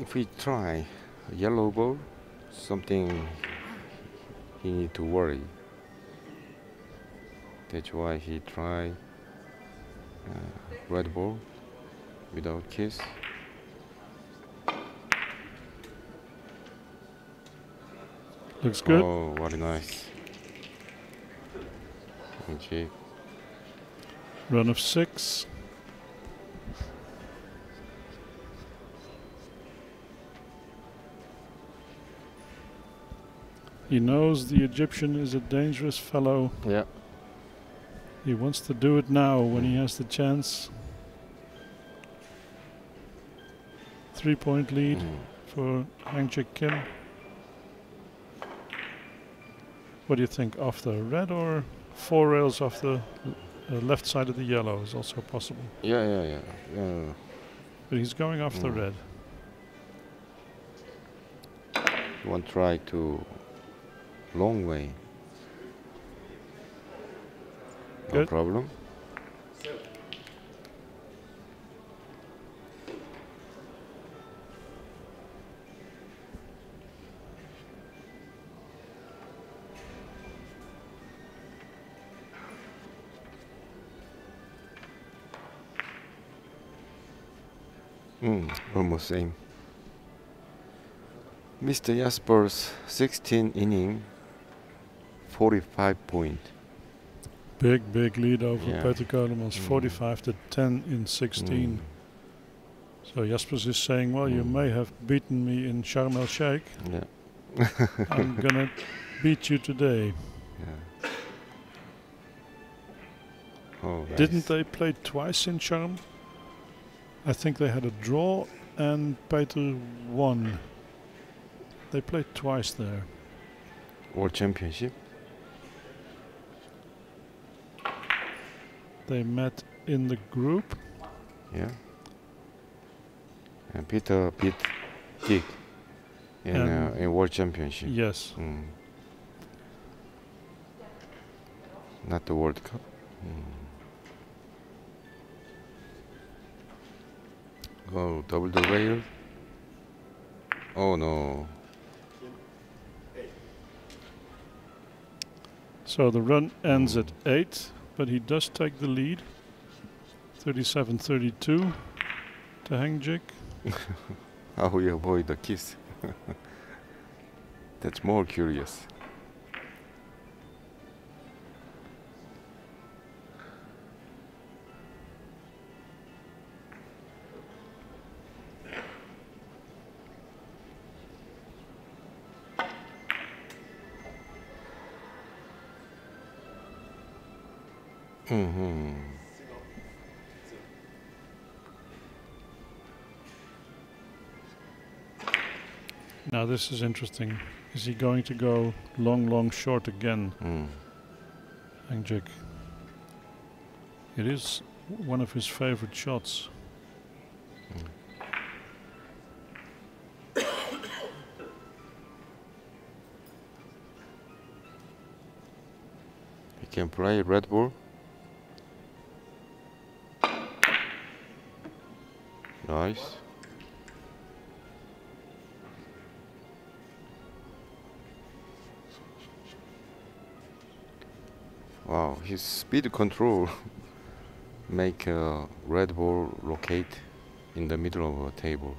If we try a yellow ball, something he need to worry. That's why he try uh, red ball without kiss. Looks good. Oh, very nice. Okay. Run of six. He knows the Egyptian is a dangerous fellow. Yeah. He wants to do it now when he has the chance. Three-point lead mm. for Haeng Jik Kim. What do you think? Off the red or four rails off the uh, left side of the yellow is also possible. Yeah, yeah, yeah. Uh, but he's going off mm. the red. You want to try to... long way. No Good. problem. Mm, almost same. Mister Jaspers' sixteen inning. forty-five point. Big, big lead over yeah. Peter Ceulemans, mm. forty-five to ten in sixteen. Mm. So Jaspers is saying, well, mm. you may have beaten me in Sharm el-Sheikh. Yeah. I'm gonna beat you today. Yeah. Oh, nice. Didn't they play twice in Sharm? I think they had a draw and Peter won. They played twice there. World Championship. They met in the group. Yeah. And Peter beat Dick in, uh, in World Championship. Yes. Mm. Not the World Cup. Mm. Oh, double the rail. Oh no. So the run ends mm. at eight, but he does take the lead, thirty-seven thirty-two to Haeng Jik. How we avoid the kiss? That's more curious. Mm-hmm. Now this is interesting. Is he going to go long, long, short again? Mm. Haeng Jik. It is one of his favorite shots. Mm. He can play red ball. Nice. Wow, his speed control make a red ball locate in the middle of a table.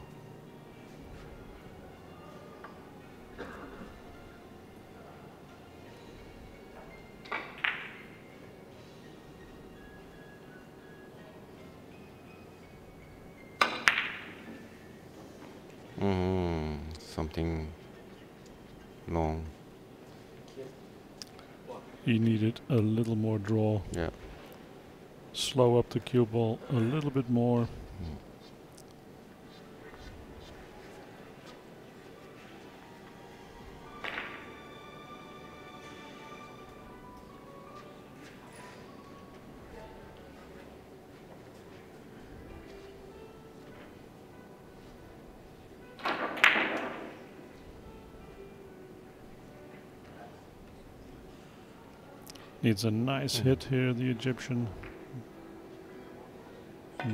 Mm-hmm. Something long. He needed a little more draw. Yeah. Slow up the cue ball a little bit more. Mm. Needs a nice mm. hit here, the Egyptian.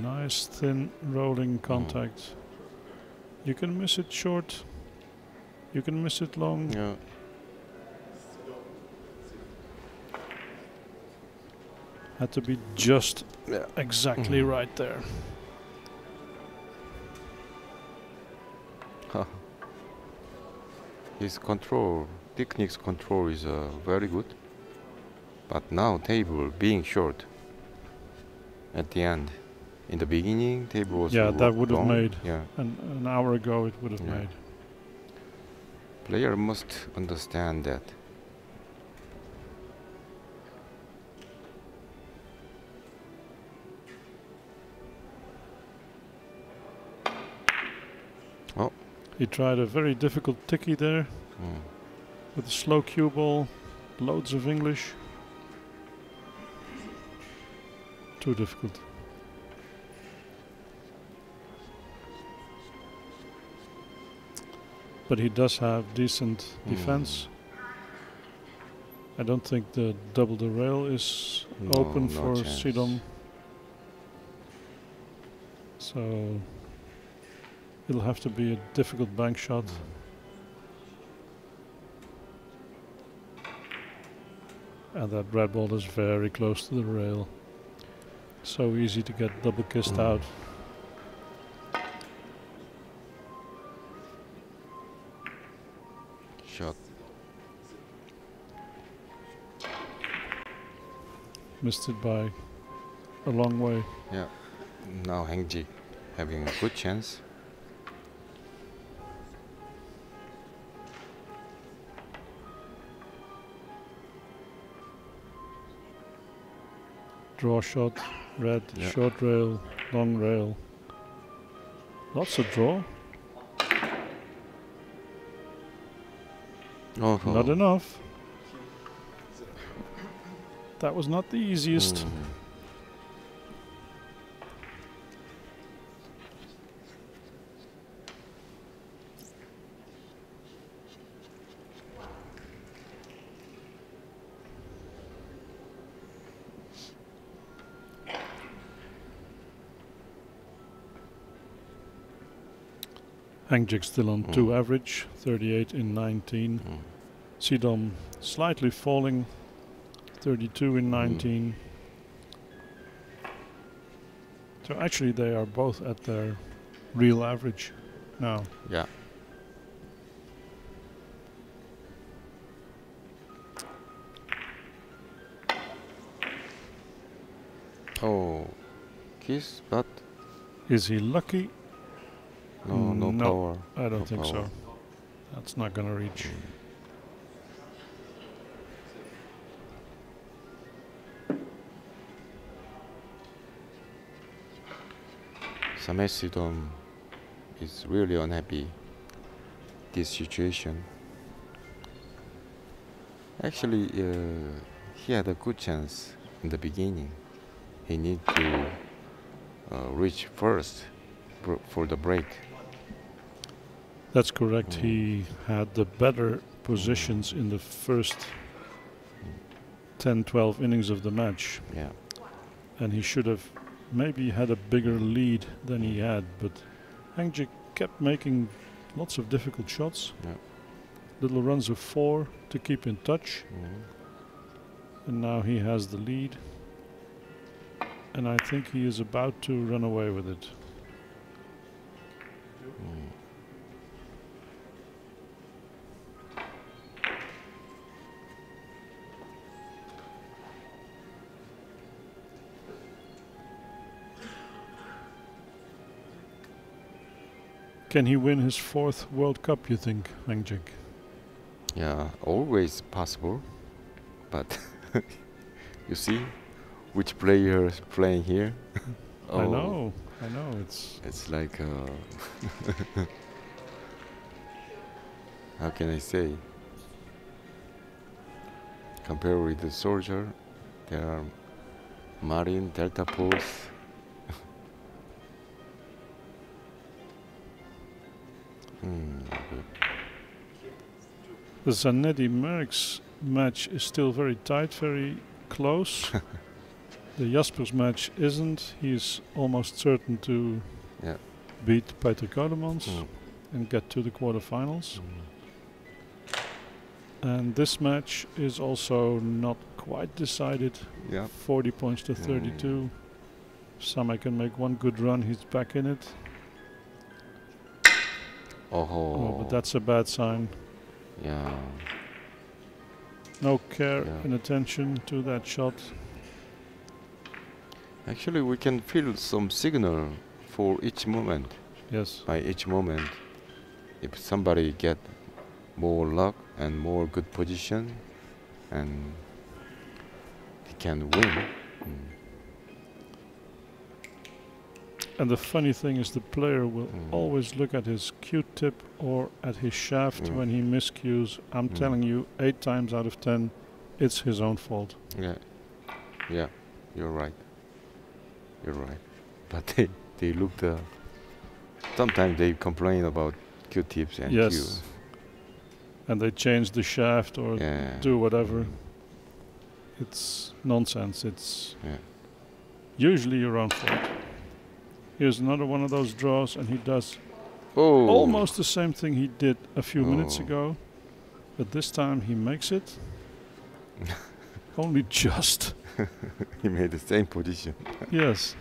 Nice thin rolling contact. Mm. You can miss it short. You can miss it long. Yeah. Had to be just yeah. exactly mm. right there. Huh. His control, Dick's control is uh, very good. But now table being short at the end. In the beginning table was yeah that would have made yeah. an, an hour ago it would have yeah. made. Player must understand that. Oh, he tried a very difficult ticky there mm. with a slow cue ball, loads of English. Too difficult. But he does have decent mm. defense. I don't think the double the rail is no, open no for Sidhom. So it'll have to be a difficult bank shot. Mm. And that red ball is very close to the rail. So easy to get double kissed mm. out. Shot. Missed it by a long way. Yeah. Now Haeng Jik having a good chance. Draw shot, red, yeah. short rail, long rail. Lots of draw. Oh, not oh. enough. That was not the easiest. Mm. Haeng Jik still on mm. two average, thirty-eight in nineteen. Mm. Sidhom slightly falling, thirty-two in nineteen. Mm. So actually they are both at their real average now. Yeah. Oh, kiss, but... Is he lucky? No, no, no power. I don't no think power. so. That's not going to reach. Sameh Sidhom is really unhappy. this situation. Actually, uh, he had a good chance in the beginning. He need to uh, reach first for the break. That's correct. Mm. He had the better positions in the first ten, twelve innings of the match. Yeah. And he should have maybe had a bigger lead than he had, but Haeng Jik kept making lots of difficult shots. Yeah. Little runs of four to keep in touch. Mm-hmm. And now he has the lead. And I think he is about to run away with it. Mm. Can he win his fourth World Cup, you think, Haeng Jik? Yeah, always possible. But you see which player is playing here? Oh, I know, I know. It's it's like, uh, how can I say? Compared with the soldier, there are Marine, Delta Force. The Zanetti Merckx match is still very tight, very close. The Jaspers match isn't. He is almost certain to yeah. beat Peter Ceulemans mm. and get to the quarterfinals. Mm. And this match is also not quite decided. Yep. forty points to thirty-two. Mm. Sameh can make one good run. He's back in it. Oh, but that's a bad sign. Yeah. No care yeah. and attention to that shot. Actually, we can feel some signal for each moment. Yes. By each moment, if somebody get more luck and more good position, and he can win. Mm. And the funny thing is the player will mm. always look at his Q-tip or at his shaft mm. when he miscues. I'm mm. telling you, eight times out of ten, it's his own fault. Yeah, yeah, you're right. You're right. But they, they look the... Sometimes they complain about Q-tips and yes. Q. And they change the shaft or yeah. do whatever. It's nonsense. It's yeah. usually your own fault. Here's another one of those draws, and he does oh. almost the same thing he did a few oh. minutes ago. But this time he makes it. Only just. He made the same position. Yes.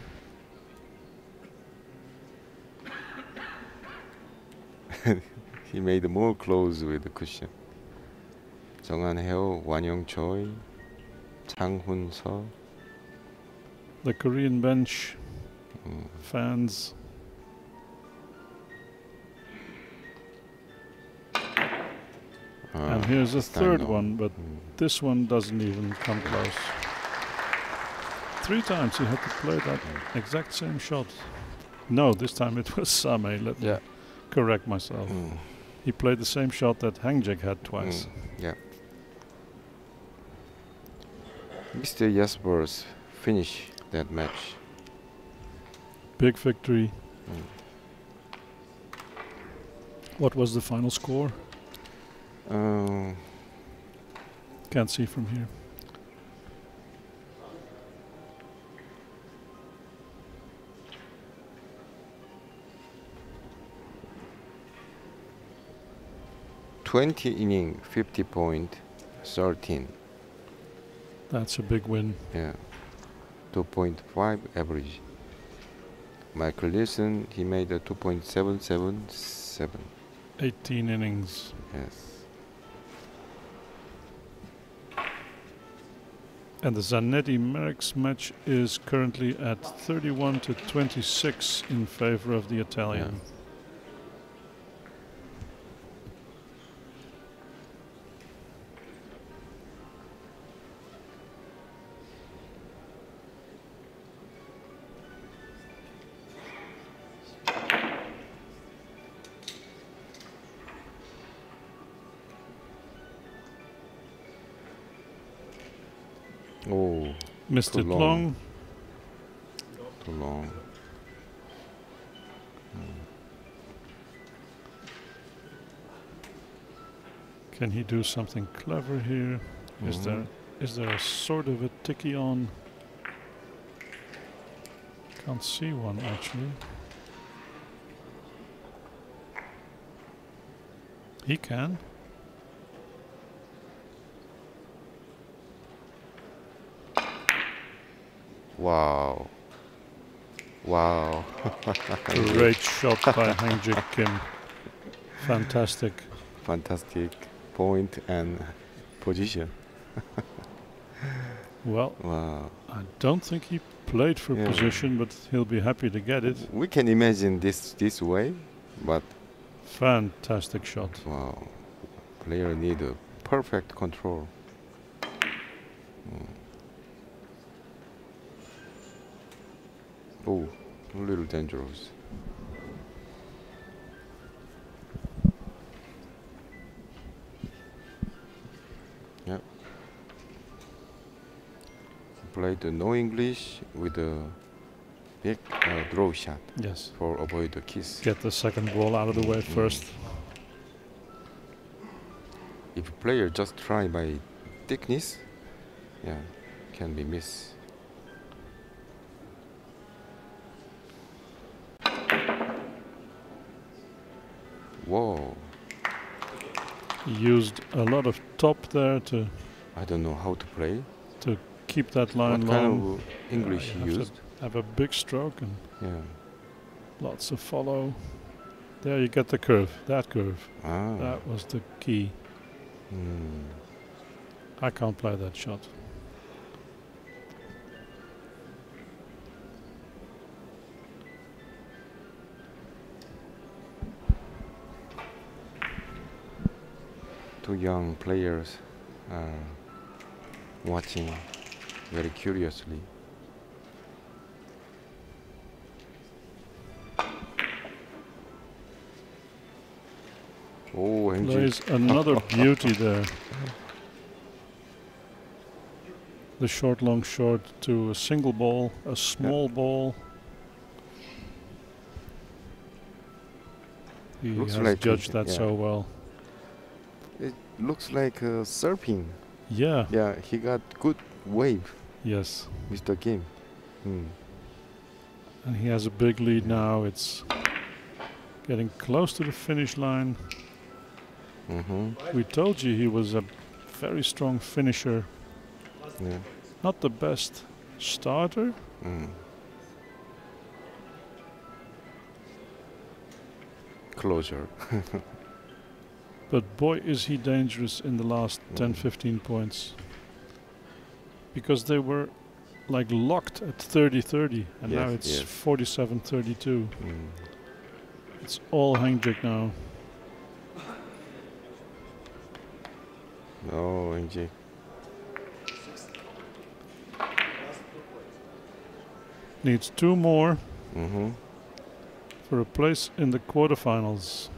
He made more close with the cushion. Song An Heo, Wanyong Choi, Chang Hun Seo. The Korean bench. Fans. Uh, and here's a third one, but mm. this one doesn't even come close. Three times he had to play that exact same shot. No, this time it was Sameh. Let yeah. me correct myself. Mm. He played the same shot that Haeng Jik had twice. Mm. Yeah. Mister Jaspers finished that match. Big victory. Mm. What was the final score? Uh, Can't see from here. Twenty inning, fifty point, thirteen. That's a big win. Yeah, two point five average. Michael Nielsen, he made a two point seven seven seven. eighteen innings. Yes. And the Zanetti Merckx match is currently at thirty-one to twenty-six in favor of the Italian. Yeah. Oh, missed it long. long. Too long. Mm. Can he do something clever here? Mm-hmm. Is there is there a sort of a ticky on? Can't see one actually. He can. Wow. Wow. Great shot by Haeng Jik Kim. Fantastic. Fantastic point and position. Well, wow. I don't think he played for yeah. position, but he'll be happy to get it. We can imagine this this way, but... Fantastic shot. Wow. Player need a perfect control. Mm. Oh, a little dangerous. Yep. Played the no English with a big uh, draw shot. Yes. For avoid the kiss. Get the second ball out of the way mm. first. If player just try by thickness, yeah, can be miss. Whoa. Used a lot of top there to... I don't know how to play. To keep that line what long. What kind of English yeah, he have used? Have a big stroke and yeah. lots of follow. There you get the curve, that curve. Ah. That was the key. Mm. I can't play that shot. Two young players are watching very curiously. Oh, there's another beauty there. The short, long, short to a single ball, a small yeah. ball. He Looks has like judged that yeah. so well. It looks like uh, surfing. Yeah. Yeah, he got good wave. Yes. Mister Kim. Mm. And he has a big lead yeah. now. It's getting close to the finish line. Mm-hmm. We told you he was a very strong finisher. Yeah. Not the best starter. Mm. Closer. But boy, is he dangerous in the last ten fifteen points. Because they were like locked at thirty thirty, and yes, now it's forty-seven thirty-two. Yes. Mm. It's all Haeng Jik now. No, Haeng Jik. Needs two more mm-hmm. for a place in the quarterfinals.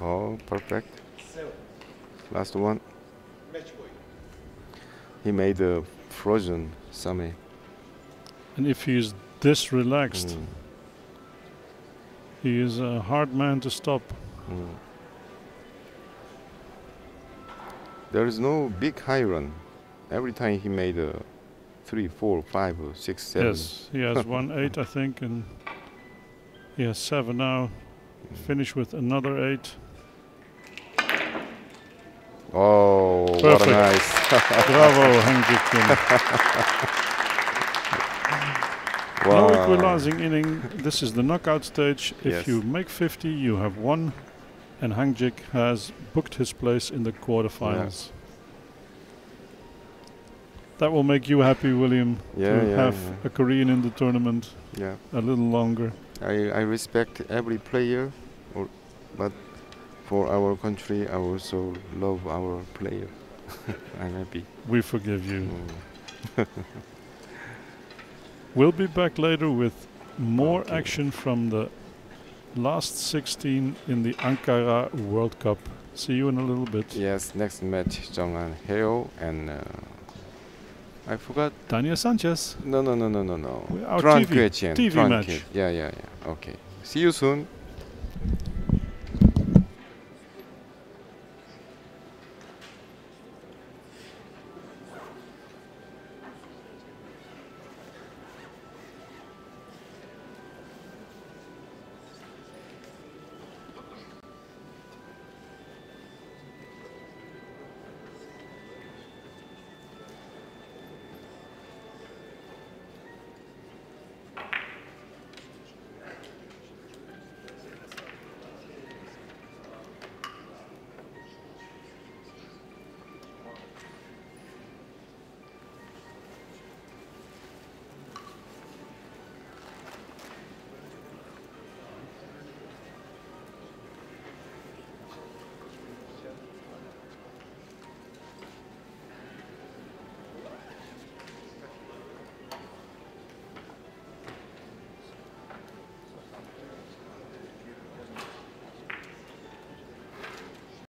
Oh, perfect. Last one. He made a frozen Sameh. And if he is this relaxed, mm. he is a hard man to stop. Mm. There is no big high run. Every time he made a three, four, five, or six, seven. Yes, he has one eight, I think, and he has seven now. Mm. Finish with another eight. Oh, perfect. What a nice. Bravo, Haeng Jik Kim. Wow. No equalizing inning. This is the knockout stage. If yes. you make fifty, you have won. And Haeng Jik has booked his place in the quarterfinals. Yeah. That will make you happy, William, yeah, to yeah, have yeah. a Korean in the tournament yeah. a little longer. I, I respect every player, or, but for our country, I also love our player. I'm happy. We forgive you. Mm. We'll be back later with more okay. action from the last sixteen in the Ankara World Cup. See you in a little bit. Yes, next match, Song An Heo and uh, I forgot. Tania Sanchez. No, no, no, no, no, no. Tran Quoc Tien. T V match. Yeah, yeah, yeah. Okay. See you soon.